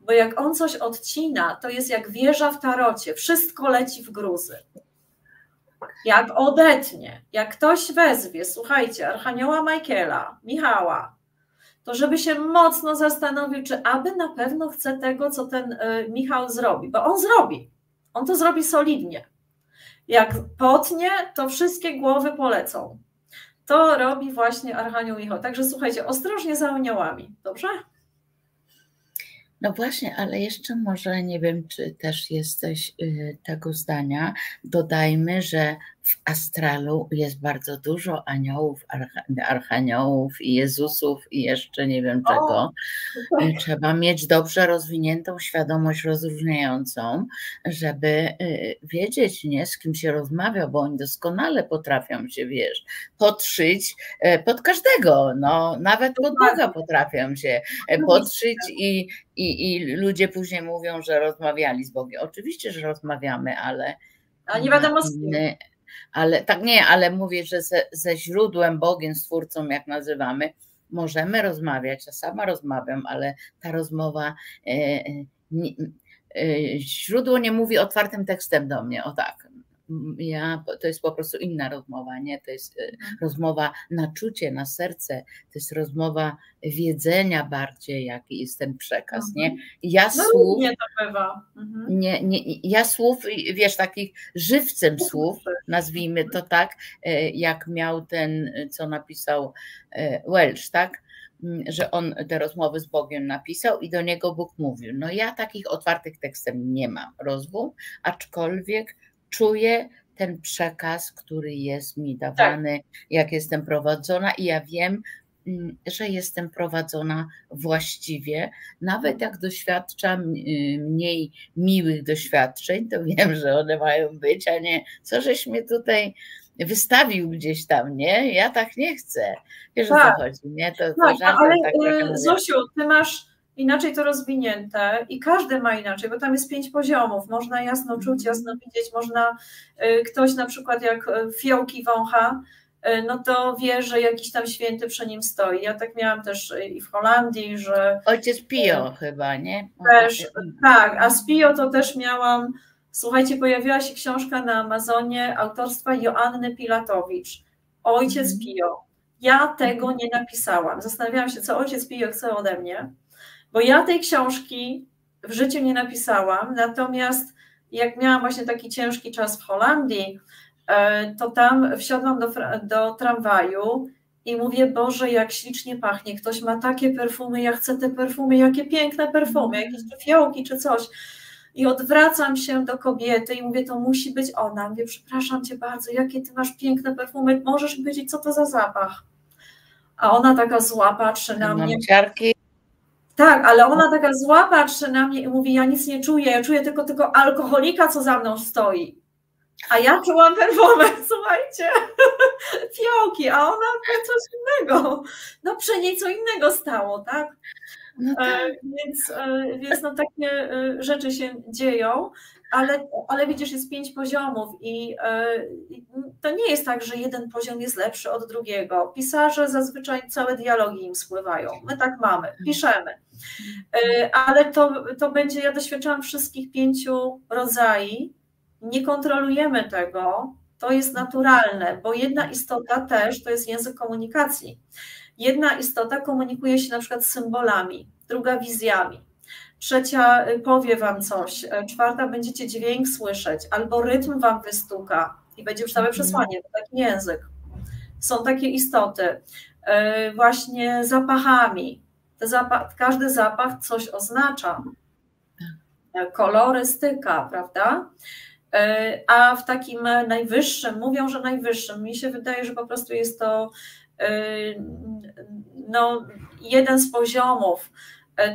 Bo jak on coś odcina, to jest jak wieża w tarocie, wszystko leci w gruzy. Jak odetnie, jak ktoś wezwie, słuchajcie, archanioła Michaela, Michała, to żeby się mocno zastanowił, czy aby na pewno chce tego, co ten Michał zrobi, bo on zrobi. On to zrobi solidnie. Jak potnie, to wszystkie głowy polecą. To robi właśnie Archanioł Michał. Także słuchajcie, ostrożnie za aniołami, dobrze? No właśnie, ale jeszcze może, nie wiem, czy też jesteś yy, tego zdania, dodajmy, że w astralu jest bardzo dużo aniołów, archa, archaniołów i Jezusów i jeszcze nie wiem czego. O, yy, trzeba mieć dobrze rozwiniętą świadomość rozróżniającą, żeby yy, wiedzieć, nie, z kim się rozmawia, bo oni doskonale potrafią się, wiesz, podszyć yy, pod każdego, no nawet pod Boga potrafią się yy, podszyć i I, I ludzie później mówią, że rozmawiali z Bogiem. Oczywiście, że rozmawiamy, ale... A nie wiadomo z kim. Ale, tak nie, ale mówię, że ze, ze źródłem Bogiem, Stwórcą, jak nazywamy, możemy rozmawiać. Ja sama rozmawiam, ale ta rozmowa... E, e, źródło nie mówi otwartym tekstem do mnie, o tak. Ja, to jest po prostu inna rozmowa, nie? To jest rozmowa na czucie, na serce, to jest rozmowa wiedzenia bardziej, jaki jest ten przekaz, mhm. nie? Ja no, słów, nie, to bywa. Mhm. Nie, nie, ja słów, wiesz, takich żywcem słów, nazwijmy to tak, jak miał ten, co napisał Welsh, tak? Że on te rozmowy z Bogiem napisał i do niego Bóg mówił. No ja takich otwartych tekstem nie mam rozmów, aczkolwiek czuję ten przekaz, który jest mi dawany, tak. Jak jestem prowadzona i ja wiem, że jestem prowadzona właściwie. Nawet jak doświadczam mniej miłych doświadczeń, to wiem, że one mają być, a nie co żeś mnie tutaj wystawił gdzieś tam, nie? Ja tak nie chcę. Wiesz, tak. O co chodzi, nie? To, to tak, ale tak, Zosiu, ty masz inaczej to rozwinięte i każdy ma inaczej, bo tam jest pięć poziomów, można jasno czuć, jasno widzieć, można ktoś na przykład jak fiołki wącha, no to wie, że jakiś tam święty przy nim stoi. Ja tak miałam też i w Holandii, że... Ojciec Pio um, chyba, nie? Też, tak, a z Pio to też miałam, słuchajcie, pojawiła się książka na Amazonie autorstwa Joanny Pilatowicz, Ojciec mm. Pio. Ja tego nie napisałam, zastanawiałam się, co Ojciec Pio chce ode mnie. Bo ja tej książki w życiu nie napisałam, natomiast jak miałam właśnie taki ciężki czas w Holandii, to tam wsiadłam do, do tramwaju i mówię, Boże, jak ślicznie pachnie, ktoś ma takie perfumy, ja chcę te perfumy, jakie piękne perfumy, jakieś fiołki czy coś. I odwracam się do kobiety i mówię, to musi być ona. Mówię, przepraszam cię bardzo, jakie ty masz piękne perfumy, możesz powiedzieć, co to za zapach. A ona taka zła patrzy na mnie. Tak, ale ona taka zła patrzy na mnie i mówi, ja nic nie czuję, ja czuję tylko tego alkoholika, co za mną stoi. A ja czułam ten moment, słuchajcie, fiołki, a ona coś innego. No przy niej co innego stało, tak? No tak. E, więc e, więc no, takie e, rzeczy się dzieją, ale, ale widzisz, jest pięć poziomów i e, to nie jest tak, że jeden poziom jest lepszy od drugiego. Pisarze zazwyczaj całe dialogi im spływają. My tak mamy, piszemy. E, ale to, to będzie, ja doświadczałam wszystkich pięciu rodzajów. Nie kontrolujemy tego, to jest naturalne, bo jedna istota też to jest język komunikacji. Jedna istota komunikuje się na przykład symbolami, druga wizjami, trzecia powie wam coś, czwarta będziecie dźwięk słyszeć, albo rytm wam wystuka i będzie już całe przesłanie, to taki język. Są takie istoty, właśnie zapachami, Te zapach, każdy zapach coś oznacza, kolorystyka, prawda? A w takim najwyższym, mówią, że najwyższym, mi się wydaje, że po prostu jest to no, jeden z poziomów,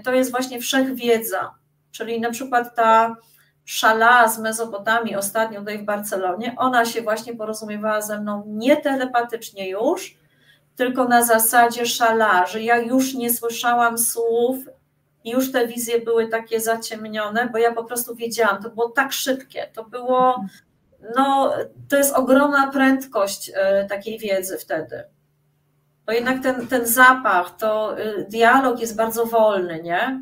to jest właśnie wszechwiedza, czyli na przykład ta szala z Mezopotamii ostatnio tutaj w Barcelonie, ona się właśnie porozumiewała ze mną nie telepatycznie już, tylko na zasadzie szala, że ja już nie słyszałam słów, już te wizje były takie zaciemnione, bo ja po prostu wiedziałam, to było tak szybkie, to było, no to jest ogromna prędkość takiej wiedzy wtedy. Bo jednak ten, ten zapach, to dialog jest bardzo wolny, nie?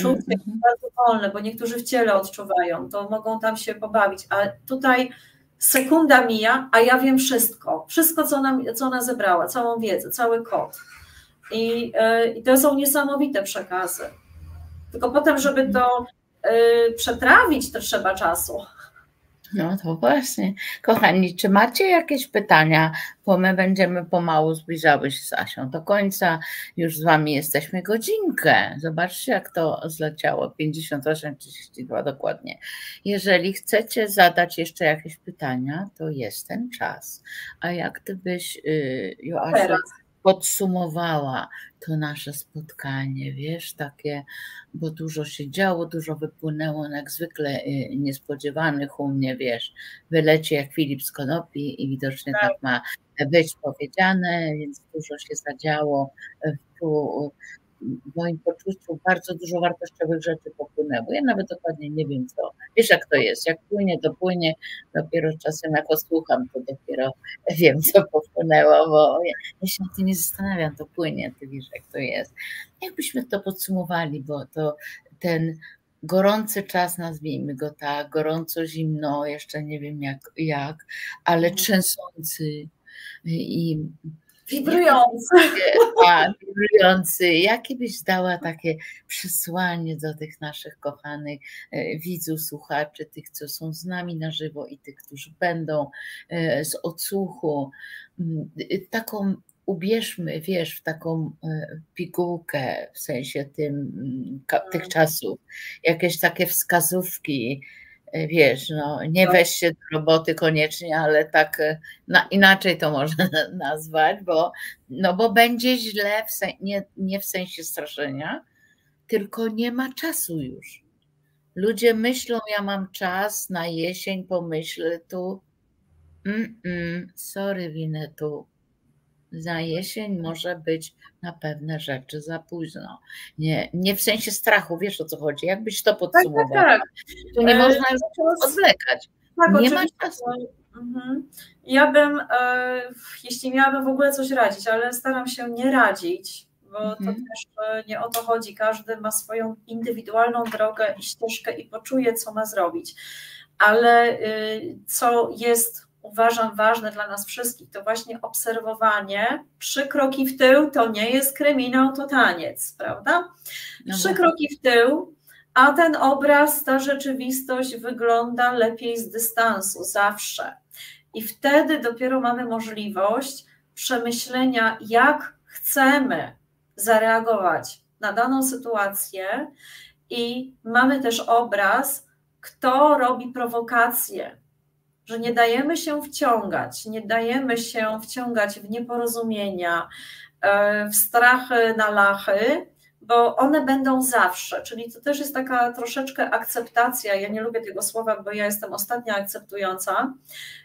Czucie jest bardzo wolne, bo niektórzy w ciele odczuwają, to mogą tam się pobawić, a tutaj sekunda mija, a ja wiem wszystko, wszystko co ona, co ona zebrała, całą wiedzę, cały kod. I, i to są niesamowite przekazy. Tylko potem, żeby to y, przetrawić, to trzeba czasu. No to właśnie. Kochani, czy macie jakieś pytania? Bo my będziemy pomału zbliżały się z Asią do końca. Już z wami jesteśmy godzinkę. Zobaczcie, jak to zleciało. pięćdziesiąt osiem trzydzieści dwa dokładnie. Jeżeli chcecie zadać jeszcze jakieś pytania, to jest ten czas. A jak ty byś, Joasiu, podsumowała to nasze spotkanie, wiesz, takie, bo dużo się działo, dużo wypłynęło, no jak zwykle niespodziewanych u mnie, wiesz, wyleci jak Filip z konopi i widocznie tak ma być powiedziane, więc dużo się zadziało. Tu w moim poczuciu bardzo dużo wartościowych rzeczy popłynęło. Ja nawet dokładnie nie wiem co. Wiesz jak to jest, jak płynie, to płynie, dopiero czasem jak osłucham, to dopiero wiem co popłynęło, bo ja się na tym nie zastanawiam, to płynie, ty wiesz jak to jest. Jakbyśmy to podsumowali, bo to ten gorący czas, nazwijmy go tak, gorąco, zimno, jeszcze nie wiem jak, jak ale trzęsący i wibrujący. A, wibrujący. Jakie byś dała takie przesłanie do tych naszych kochanych widzów, słuchaczy, tych, co są z nami na żywo i tych, którzy będą z odsłuchu. Taką ubierzmy, wiesz, w taką pigułkę w sensie tym, tych czasów. Jakieś takie wskazówki. Wiesz, no nie weź się do roboty koniecznie, ale tak na, inaczej to można nazwać, bo, no bo będzie źle, w sen, nie, nie w sensie straszenia, tylko nie ma czasu już. Ludzie myślą, ja mam czas na jesień, pomyślę tu, mm, mm, sorry winę tu. Za jesień może być na pewne rzeczy za późno. Nie, nie w sensie strachu, wiesz o co chodzi. Jakbyś to podsumowała. Tak, tak, tak. Nie e, można już czas odwlekać. Tak, nie oczywiście. Ma czasu. Mhm. Ja bym, e, jeśli miałabym w ogóle coś radzić, ale staram się nie radzić, bo mhm. to też e, nie o to chodzi. Każdy ma swoją indywidualną drogę i ścieżkę i poczuje, co ma zrobić. Ale e, co jest uważam ważne dla nas wszystkich, to właśnie obserwowanie. Trzy kroki w tył to nie jest kryminał, to taniec, prawda? Trzy kroki w tył, a ten obraz, ta rzeczywistość wygląda lepiej z dystansu, zawsze. I wtedy dopiero mamy możliwość przemyślenia, jak chcemy zareagować na daną sytuację i mamy też obraz, kto robi prowokacje, że nie dajemy się wciągać, nie dajemy się wciągać w nieporozumienia, w strachy na lachy, bo one będą zawsze, czyli to też jest taka troszeczkę akceptacja, ja nie lubię tego słowa, bo ja jestem ostatnia akceptująca,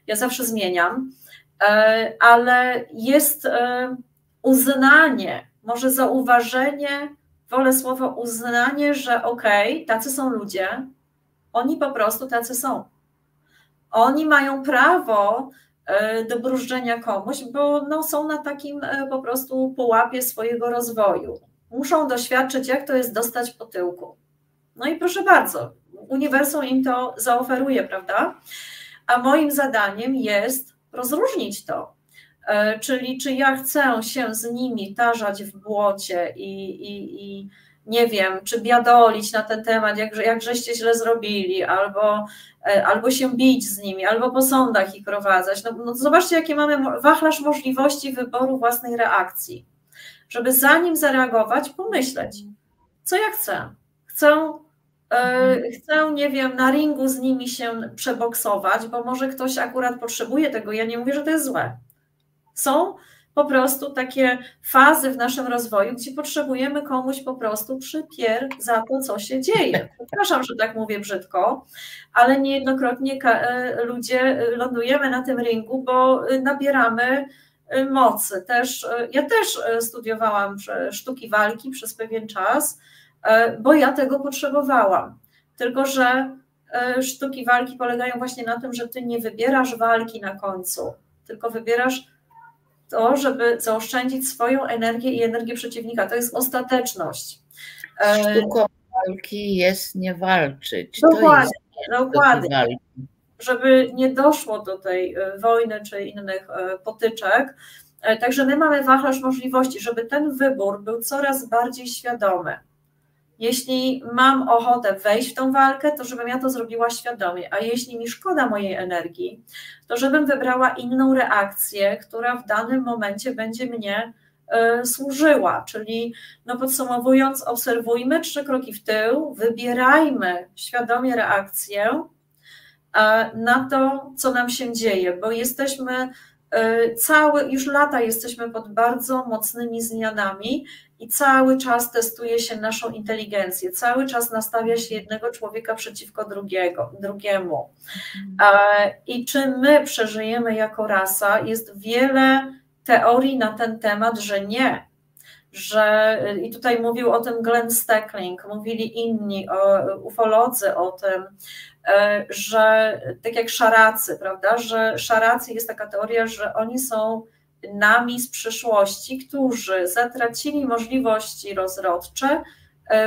ja zawsze zmieniam, ale jest uznanie, może zauważenie, wolę słowo uznanie, że okej, tacy są ludzie, oni po prostu tacy są. Oni mają prawo do brużdżenia komuś, bo no są na takim po prostu pułapie swojego rozwoju. Muszą doświadczyć, jak to jest dostać po tyłku. No i proszę bardzo, uniwersum im to zaoferuje, prawda? A moim zadaniem jest rozróżnić to. Czyli czy ja chcę się z nimi tarzać w błocie i... i, i nie wiem, czy biadolić na ten temat, jak, jak żeście źle zrobili, albo, albo się bić z nimi, albo po sądach ich prowadzać. No, no zobaczcie, jakie mamy wachlarz możliwości wyboru własnej reakcji. Żeby zanim zareagować, pomyśleć, co ja chcę. Chcę, yy, chcę, nie wiem, na ringu z nimi się przeboksować, bo może ktoś akurat potrzebuje tego. Ja nie mówię, że to jest złe. Są po prostu takie fazy w naszym rozwoju, gdzie potrzebujemy komuś po prostu przypier za to, co się dzieje. Przepraszam, że tak mówię brzydko, ale niejednokrotnie ludzie lądujemy na tym ringu, bo nabieramy mocy. Też, ja też studiowałam sztuki walki przez pewien czas, bo ja tego potrzebowałam. Tylko że sztuki walki polegają właśnie na tym, że ty nie wybierasz walki na końcu, tylko wybierasz to, żeby zaoszczędzić swoją energię i energię przeciwnika. To jest ostateczność. Sztuką walki jest nie walczyć. Dokładnie, to jest dokładnie. Żeby nie doszło do tej wojny czy innych potyczek. Także my mamy wachlarz możliwości, żeby ten wybór był coraz bardziej świadomy. jeśli mam ochotę wejść w tą walkę, to żebym ja to zrobiła świadomie, a jeśli mi szkoda mojej energii, to żebym wybrała inną reakcję, która w danym momencie będzie mnie y, służyła, czyli no podsumowując, obserwujmy trzy kroki w tył, wybierajmy świadomie reakcję y, na to, co nam się dzieje, bo jesteśmy y, cały, już lata jesteśmy pod bardzo mocnymi zmianami, i cały czas testuje się naszą inteligencję, cały czas nastawia się jednego człowieka przeciwko drugiego, drugiemu. I czy my przeżyjemy jako rasa? Jest wiele teorii na ten temat, że nie. Że, i tutaj mówił o tym Glenn Stackling, mówili inni, o, ufolodzy o tym, że tak jak szaracy, prawda, że szaracy jest taka teoria, że oni są nami z przyszłości, którzy zatracili możliwości rozrodcze,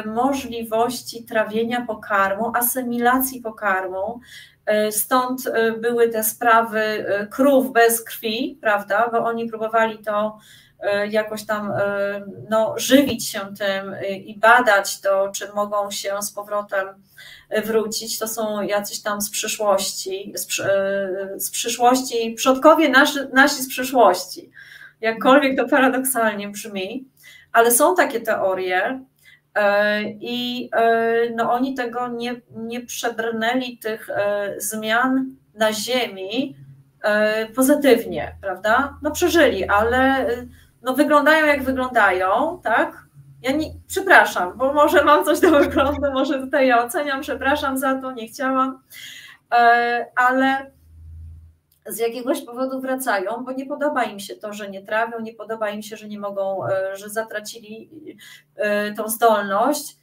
możliwości trawienia pokarmu, asymilacji pokarmu, stąd były te sprawy krów bez krwi, prawda, bo oni próbowali to jakoś tam no, żywić się tym i badać to, czy mogą się z powrotem wrócić, to są jacyś tam z przyszłości, z, z przyszłości, przodkowie nasi, nasi z przyszłości, jakkolwiek to paradoksalnie brzmi, ale są takie teorie i no, oni tego nie, nie przebrnęli tych zmian na ziemi pozytywnie, prawda? No przeżyli, ale no, wyglądają jak wyglądają, tak? Ja nie, przepraszam, bo może mam coś do wyglądu, może tutaj ja oceniam, przepraszam za to, nie chciałam, ale z jakiegoś powodu wracają, bo nie podoba im się to, że nie trawią, nie podoba im się, że nie mogą, że zatracili tą zdolność,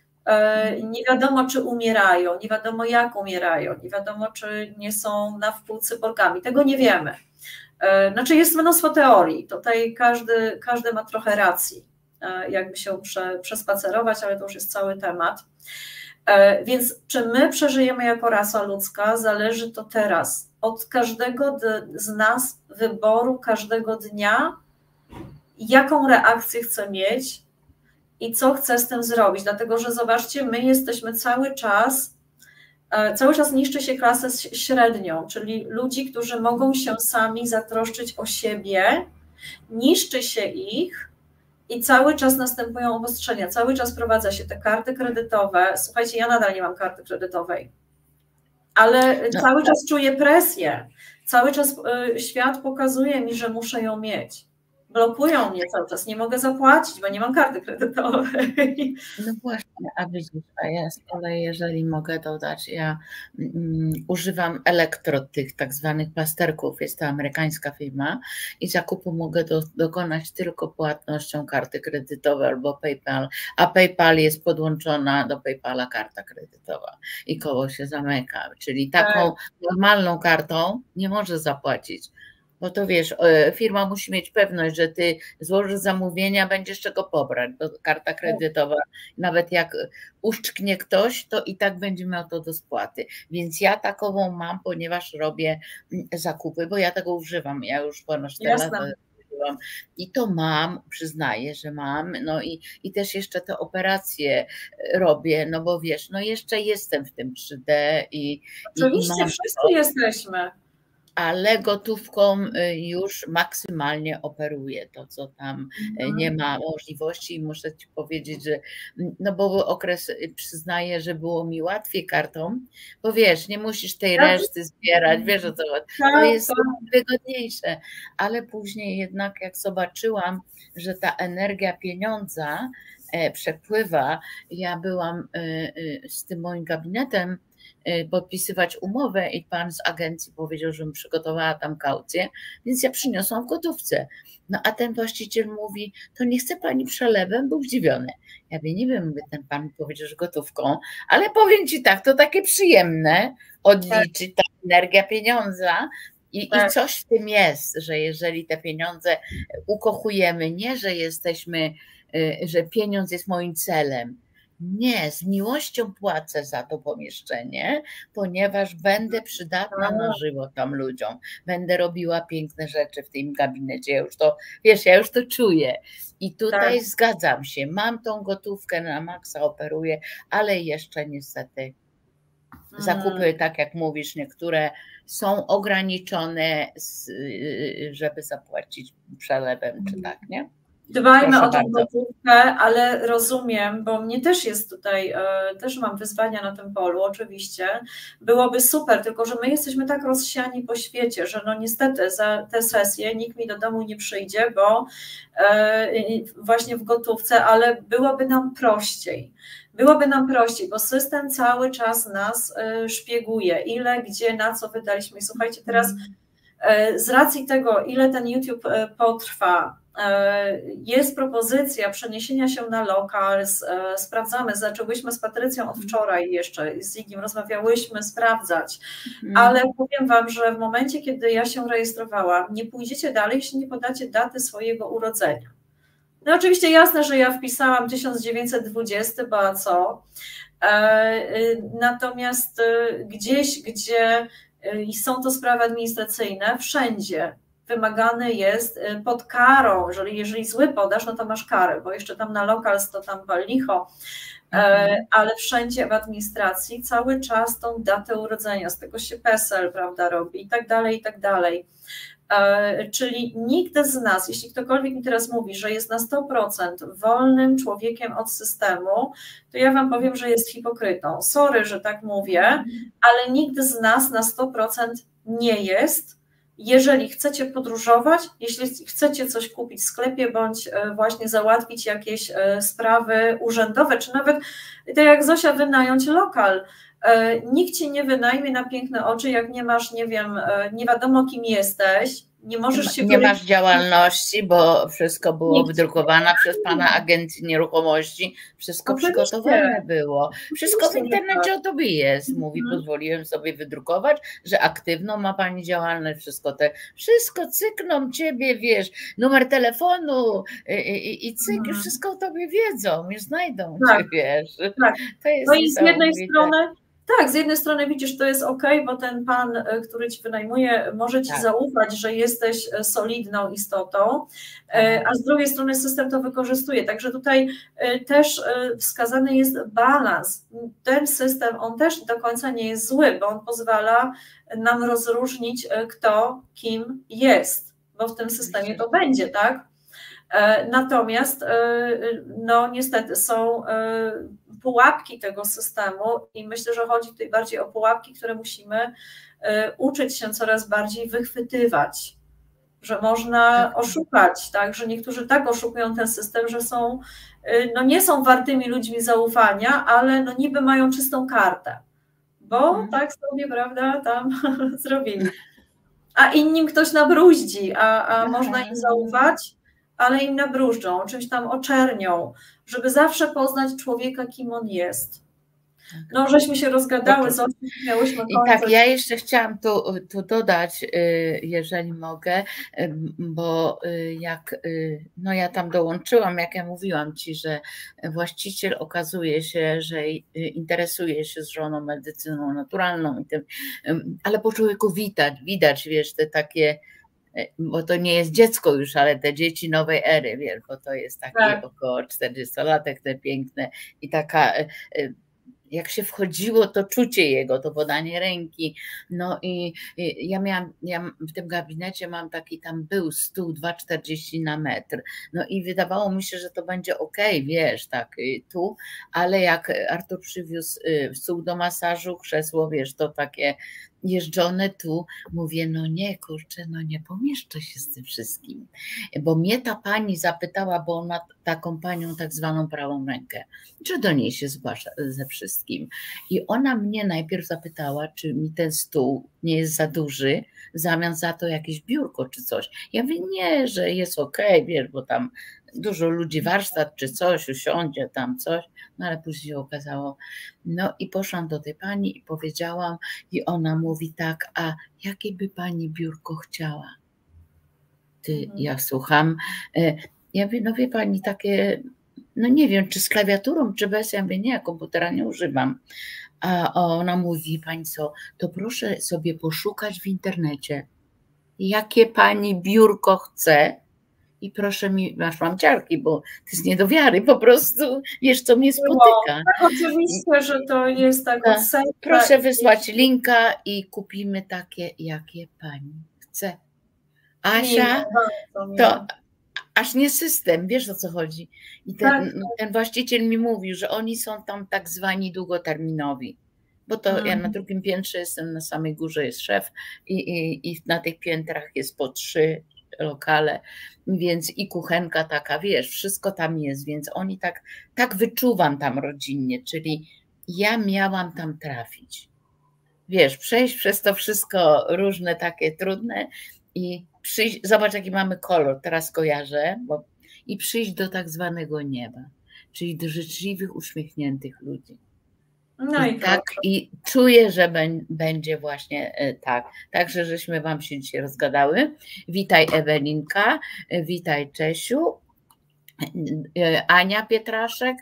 nie wiadomo czy umierają, nie wiadomo jak umierają, nie wiadomo czy nie są na wpół cyborgami, tego nie wiemy. Znaczy jest mnóstwo teorii, tutaj każdy, każdy ma trochę racji, jakby się prze, przespacerować, ale to już jest cały temat. Więc czy my przeżyjemy jako rasa ludzka, zależy to teraz od każdego z nas wyboru, każdego dnia, jaką reakcję chcę mieć i co chcę z tym zrobić, dlatego że zobaczcie, my jesteśmy cały czas, cały czas niszczy się klasę średnią, czyli ludzi, którzy mogą się sami zatroszczyć o siebie, niszczy się ich, i cały czas następują obostrzenia, cały czas prowadza się te karty kredytowe. Słuchajcie, ja nadal nie mam karty kredytowej, ale no, cały tak. czas czuję presję, cały czas y, świat pokazuje mi, że muszę ją mieć. Blokują mnie cały czas, nie mogę zapłacić, bo nie mam karty kredytowej. No właśnie, a widzisz, a ja z kolei, jeżeli mogę dodać, ja mm, używam elektro tych tak zwanych plasterków, jest to amerykańska firma i zakupu mogę do, dokonać tylko płatnością karty kredytowej albo PayPal, a PayPal jest podłączona do PayPala karta kredytowa i koło się zamyka, czyli taką tak. normalną kartą nie możesz zapłacić. Bo to wiesz, firma musi mieć pewność, że ty złożysz zamówienia, będziesz czego pobrać, bo karta kredytowa, nawet jak uszczknie ktoś, to i tak będzie miał to do spłaty. Więc ja takową mam, ponieważ robię zakupy, bo ja tego używam, ja już ponad cztery lata używam. I to mam, przyznaję, że mam, no i, i też jeszcze te operacje robię, no bo wiesz, no jeszcze jestem w tym trzy D. i Oczywiście, i mam wszyscy to, jesteśmy. Ale gotówką już maksymalnie operuję to, co tam nie ma możliwości i muszę ci powiedzieć, że no bo był okres, przyznaję, że było mi łatwiej kartą, bo wiesz, nie musisz tej reszty zbierać, wiesz o co chodzi, to jest wygodniejsze, ale później jednak jak zobaczyłam, że ta energia pieniądza przepływa, ja byłam z tym moim gabinetem, podpisywać umowę i pan z agencji powiedział, żebym przygotowała tam kaucję, więc ja przyniosłam w gotówce. No a ten właściciel mówi, to nie chce pani przelewem, był zdziwiony. Ja wie, nie wiem, ten pan powiedział, że gotówką, ale powiem ci tak, to takie przyjemne odliczyć ta energia pieniądza i, tak. i coś w tym jest, że jeżeli te pieniądze ukochujemy, nie, że jesteśmy, że pieniądz jest moim celem, Nie, z miłością płacę za to pomieszczenie, ponieważ będę przydatna na żywo tam ludziom. Będę robiła piękne rzeczy w tym gabinecie. Ja już to, wiesz, ja już to czuję. I tutaj tak. Zgadzam się, mam tą gotówkę na maksa, operuję, ale jeszcze niestety mhm. zakupy, tak jak mówisz, niektóre są ograniczone, żeby zapłacić przelewem, mhm. czy tak, nie? Dbajmy o tą gotówkę, ale rozumiem, bo mnie też jest tutaj, też mam wyzwania na tym polu, oczywiście. Byłoby super, tylko że my jesteśmy tak rozsiani po świecie, że no niestety za te sesje nikt mi do domu nie przyjdzie, bo właśnie w gotówce, ale byłoby nam prościej. Byłoby nam prościej, bo system cały czas nas szpieguje. Ile, gdzie, na co wydaliśmy. I słuchajcie, teraz z racji tego, ile ten YouTube potrwa, jest propozycja przeniesienia się na lokal, sprawdzamy, zaczęłyśmy z Patrycją od wczoraj jeszcze, z Dzigim rozmawiałyśmy, sprawdzać, mm. ale powiem wam, że w momencie, kiedy ja się rejestrowałam, nie pójdziecie dalej, jeśli nie podacie daty swojego urodzenia. No oczywiście jasne, że ja wpisałam tysiąc dziewięćset dwudziesty, bo a co? Natomiast gdzieś, gdzie są to sprawy administracyjne, wszędzie wymagany jest pod karą, jeżeli, jeżeli zły podasz, no to masz karę, bo jeszcze tam na lokal to tam pal licho, mhm. ale wszędzie w administracji cały czas tą datę urodzenia, z tego się P E S E L, prawda, robi i tak dalej, i tak dalej. Czyli nikt z nas, jeśli ktokolwiek mi teraz mówi, że jest na sto procent wolnym człowiekiem od systemu, to ja wam powiem, że jest hipokrytą. Sorry, że tak mówię, ale nikt z nas na sto procent nie jest. Jeżeli chcecie podróżować, jeśli chcecie coś kupić w sklepie bądź właśnie załatwić jakieś sprawy urzędowe, czy nawet tak jak Zosia, wynająć lokal. Nikt ci nie wynajmie na piękne oczy, jak nie masz, nie wiem, nie wiadomo kim jesteś, nie możesz się... Nie masz działalności, bo wszystko było wydrukowane przez pana agencję nieruchomości, wszystko przygotowane było. Wszystko w internecie o tobie jest, mówi, pozwoliłem sobie wydrukować, że aktywną ma pani działalność, wszystko te, wszystko cykną ciebie, wiesz, numer telefonu i, i, i cyk, już wszystko o tobie wiedzą, już znajdą cię, wiesz. To jest no i z jednej strony... Tak, z jednej strony widzisz, to jest ok, bo ten pan, który ci wynajmuje, może ci tak. zaufać, że jesteś solidną istotą, a z drugiej strony system to wykorzystuje. Także tutaj też wskazany jest balans. Ten system, on też do końca nie jest zły, bo on pozwala nam rozróżnić, kto kim jest, bo w tym systemie to będzie, tak? Natomiast no niestety są pułapki tego systemu i myślę, że chodzi tutaj bardziej o pułapki, które musimy uczyć się coraz bardziej wychwytywać, że można oszukać, tak, że niektórzy tak oszukują ten system, że są, no nie są wartymi ludźmi zaufania, ale no niby mają czystą kartę, bo mhm. tak sobie, prawda, tam zrobili. A innym ktoś nabruździ, a, a mhm. można im zaufać, ale im nabrużdżą, czymś tam oczernią, żeby zawsze poznać człowieka, kim on jest. No, żeśmy się rozgadały, Zosia, miałyśmy koncert. I tak, ja jeszcze chciałam tu, tu dodać, jeżeli mogę, bo jak, no ja tam dołączyłam, jak ja mówiłam ci, że właściciel okazuje się, że interesuje się z żoną medycyną naturalną i tym, ale po człowieku widać, widać, wiesz, te takie, bo to nie jest dziecko już, ale te dzieci nowej ery, wiesz, bo to jest takie tak. około czterdziestolatek, te piękne i taka, jak się wchodziło, to czucie jego, to podanie ręki, no i, i ja miałam, ja w tym gabinecie mam taki, tam był stół dwa czterdzieści na metr, no i wydawało mi się, że to będzie okej, wiesz, tak tu, ale jak Artur przywiózł stół do masażu, krzesło, wiesz, to takie jeżdżone tu, mówię, no nie, kurczę, no nie pomieszczę się z tym wszystkim, bo mnie ta pani zapytała, bo ona taką panią tak zwaną prawą rękę, czy do niej się zgłasza ze wszystkim i ona mnie najpierw zapytała, czy mi ten stół nie jest za duży, w zamian za to jakieś biurko czy coś, ja mówię, nie, że jest okej, wiesz, bo tam dużo ludzi, warsztat czy coś, usiądzie tam coś, no ale później okazało, no i poszłam do tej pani i powiedziałam i ona mówi tak, a jakie by pani biurko chciała? Ty, ja słucham, ja mówię, no wie pani, takie no nie wiem, czy z klawiaturą, czy bez. Ja mówię, nie, ja komputera nie używam. A ona mówi, pani co, to proszę sobie poszukać w internecie, jakie pani biurko chce i proszę mi, masz mamciarki, bo to jest nie do wiary, po prostu wiesz, co mnie spotyka. Tak, oczywiście, że to jest tak. Proszę wysłać linka i kupimy takie, jakie pani chce. Asia, to aż nie system, wiesz, o co chodzi. I ten, ten właściciel mi mówił, że oni są tam tak zwani długoterminowi, bo to mhm. ja na drugim piętrze jestem, na samej górze jest szef i, i, i na tych piętrach jest po trzy lokale, więc i kuchenka taka, wiesz, wszystko tam jest, więc oni tak, tak wyczuwam tam rodzinnie, czyli ja miałam tam trafić. Wiesz, przejść przez to wszystko różne takie trudne i przyjść, zobacz jaki mamy kolor, teraz kojarzę, bo, i przyjść do tak zwanego nieba, czyli do życzliwych, uśmiechniętych ludzi. No i, i tak, proszę. I czuję, że będzie właśnie tak. Także żeśmy wam się dzisiaj rozgadały. Witaj Ewelinka, witaj Czesiu, Ania Pietraszek,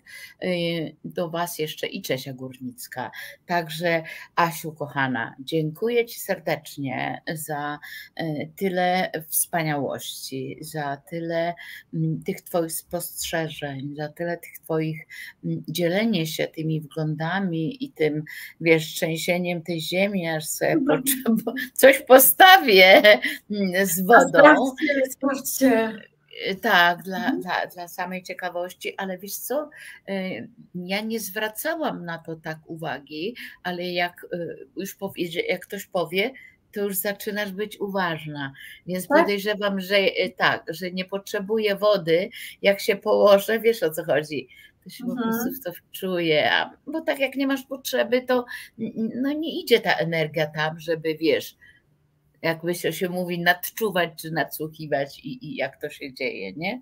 do was jeszcze i Czesia Górnicka. Także Asiu kochana, dziękuję ci serdecznie za tyle wspaniałości, za tyle tych twoich spostrzeżeń, za tyle tych twoich dzielenie się tymi wglądami i tym, wiesz, trzęsieniem tej ziemi, aż sobie coś postawię z wodą. Sprawdźcie. Tak, dla, mhm. dla, dla samej ciekawości, ale wiesz co, ja nie zwracałam na to tak uwagi, ale jak już powie, jak ktoś powie, to już zaczynasz być uważna, więc tak? Podejrzewam, że tak, że nie potrzebuję wody, jak się położę, wiesz o co chodzi. To się mhm. po prostu w to wczuje, a, bo tak jak nie masz potrzeby, to no nie idzie ta energia tam, żeby wiesz, jakby się, się mówi, nadczuwać czy nadsłuchiwać i, i jak to się dzieje, nie?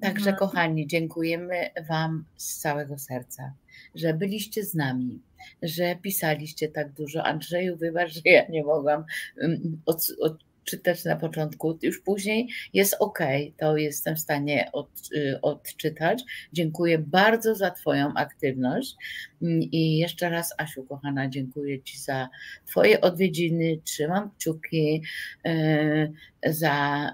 Także mhm. kochani, dziękujemy wam z całego serca, że byliście z nami, że pisaliście tak dużo. Andrzeju, wybacz, że ja nie mogłam od, odczytać na początku, już później jest ok, to jestem w stanie od, odczytać. Dziękuję bardzo za twoją aktywność i jeszcze raz Asiu kochana, dziękuję ci za twoje odwiedziny, trzymam kciuki za,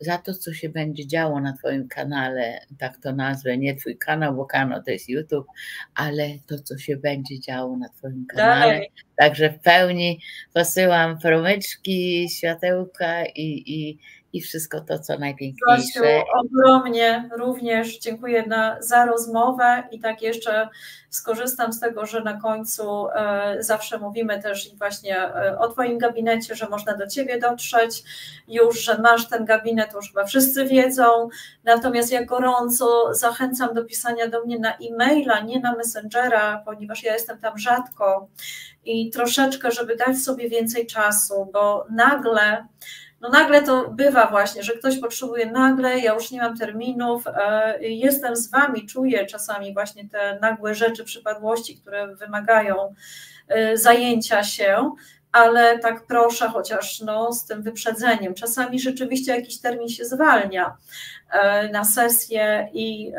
za to, co się będzie działo na twoim kanale, tak to nazwę, nie twój kanał, bo kanał to jest YouTube, ale to, co się będzie działo na twoim kanale. Dalej. Także w pełni posyłam promyczki, światełka i, i, i wszystko to, co najpiękniejsze. Zosiu, ogromnie również dziękuję na, za rozmowę i tak jeszcze skorzystam z tego, że na końcu e, zawsze mówimy też i właśnie e, o twoim gabinecie, że można do ciebie dotrzeć już, że masz ten gabinet, już chyba wszyscy wiedzą, natomiast ja gorąco zachęcam do pisania do mnie na e-maila, nie na Messengera, ponieważ ja jestem tam rzadko i troszeczkę, żeby dać sobie więcej czasu, bo nagle No nagle to bywa właśnie, że ktoś potrzebuje nagle, ja już nie mam terminów, jestem z wami, czuję czasami właśnie te nagłe rzeczy, przypadłości, które wymagają zajęcia się, ale tak proszę chociaż no, z tym wyprzedzeniem. Czasami rzeczywiście jakiś termin się zwalnia na sesję i,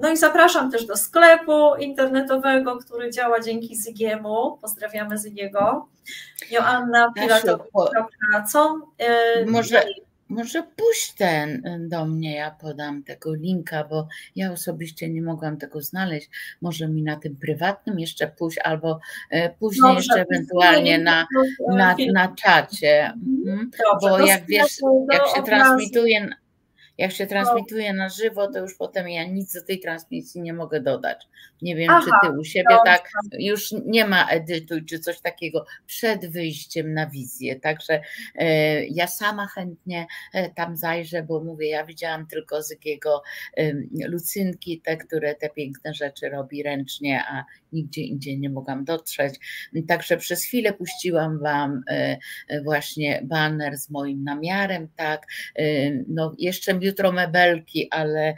no i zapraszam też do sklepu internetowego, który działa dzięki Zigiemu. Pozdrawiamy Zigiego. Joanna Pilatowicz kropka com. Może, może puść ten do mnie, ja podam tego linka, bo ja osobiście nie mogłam tego znaleźć. Może mi na tym prywatnym jeszcze puść, albo później Dobrze, jeszcze ewentualnie na, na, na czacie. Mhm. Dobrze, bo jak wiesz, jak się transmituje... Jak się transmituje na żywo, to już potem ja nic do tej transmisji nie mogę dodać. Nie wiem, Aha, czy ty u siebie dobrze. Tak, już nie ma edytuj, czy coś takiego przed wyjściem na wizję. Także e, ja sama chętnie e, tam zajrzę, bo mówię, ja widziałam tylko z jego e, Lucynki, te, które te piękne rzeczy robi ręcznie, a nigdzie indziej nie mogłam dotrzeć. Także przez chwilę puściłam wam e, właśnie baner z moim namiarem, tak. E, no jeszcze mi jutro mebelki, ale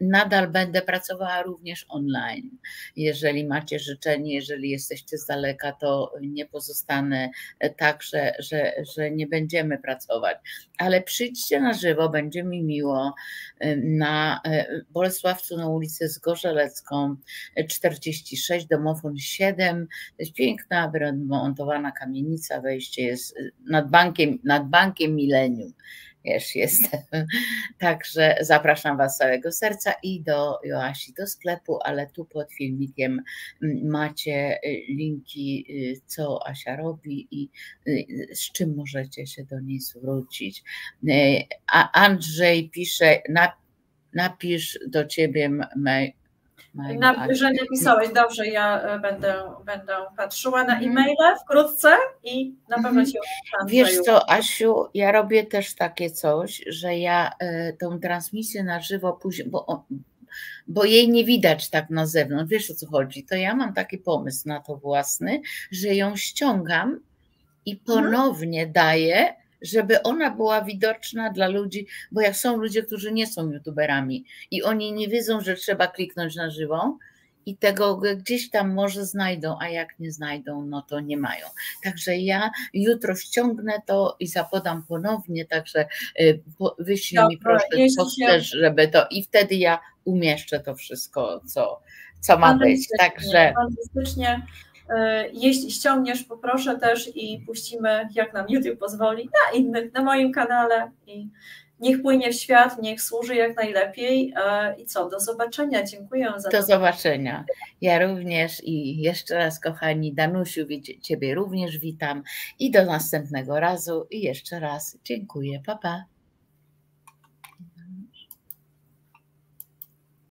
nadal będę pracowała również online. Jeżeli macie życzenie, jeżeli jesteście z daleka, to nie pozostanę tak, że, że, że nie będziemy pracować. Ale przyjdźcie na żywo, będzie mi miło, na Bolesławcu na ulicę Zgorzelecką czterdzieści sześć, domofon siedem. To jest piękna, wyremontowana kamienica, wejście jest nad bankiem, nad bankiem Milenium. Wiesz, jestem. Także zapraszam Was z całego serca i do Joasi, do sklepu, ale tu pod filmikiem macie linki, co Asia robi i z czym możecie się do niej zwrócić. A Andrzej pisze, napisz do Ciebie mail. Napisz, że napisałeś, dobrze, ja będę, będę patrzyła na e-maile wkrótce i na pewno Cię odpisam. Wiesz co, Asiu, ja robię też takie coś, że ja y, tą transmisję na żywo później, bo, bo jej nie widać tak na zewnątrz, wiesz o co chodzi, to ja mam taki pomysł na to własny, że ją ściągam i ponownie hmm. daję, żeby ona była widoczna dla ludzi, bo jak są ludzie, którzy nie są youtuberami i oni nie wiedzą, że trzeba kliknąć na żywo i tego gdzieś tam może znajdą, a jak nie znajdą, no to nie mają. Także ja jutro ściągnę to i zapodam ponownie, także wyślij mi proszę posterz, żeby to i wtedy ja umieszczę to wszystko, co, co ma być. Także fantastycznie. Jeśli ściągniesz, poproszę też i puścimy, jak nam YouTube pozwoli, na innych, na moim kanale. I niech płynie w świat, niech służy jak najlepiej. I co, do zobaczenia. Dziękuję za to. Do zobaczenia. Ja również i jeszcze raz, kochani, Danusiu, Ciebie również witam i do następnego razu i jeszcze raz dziękuję. Pa, pa.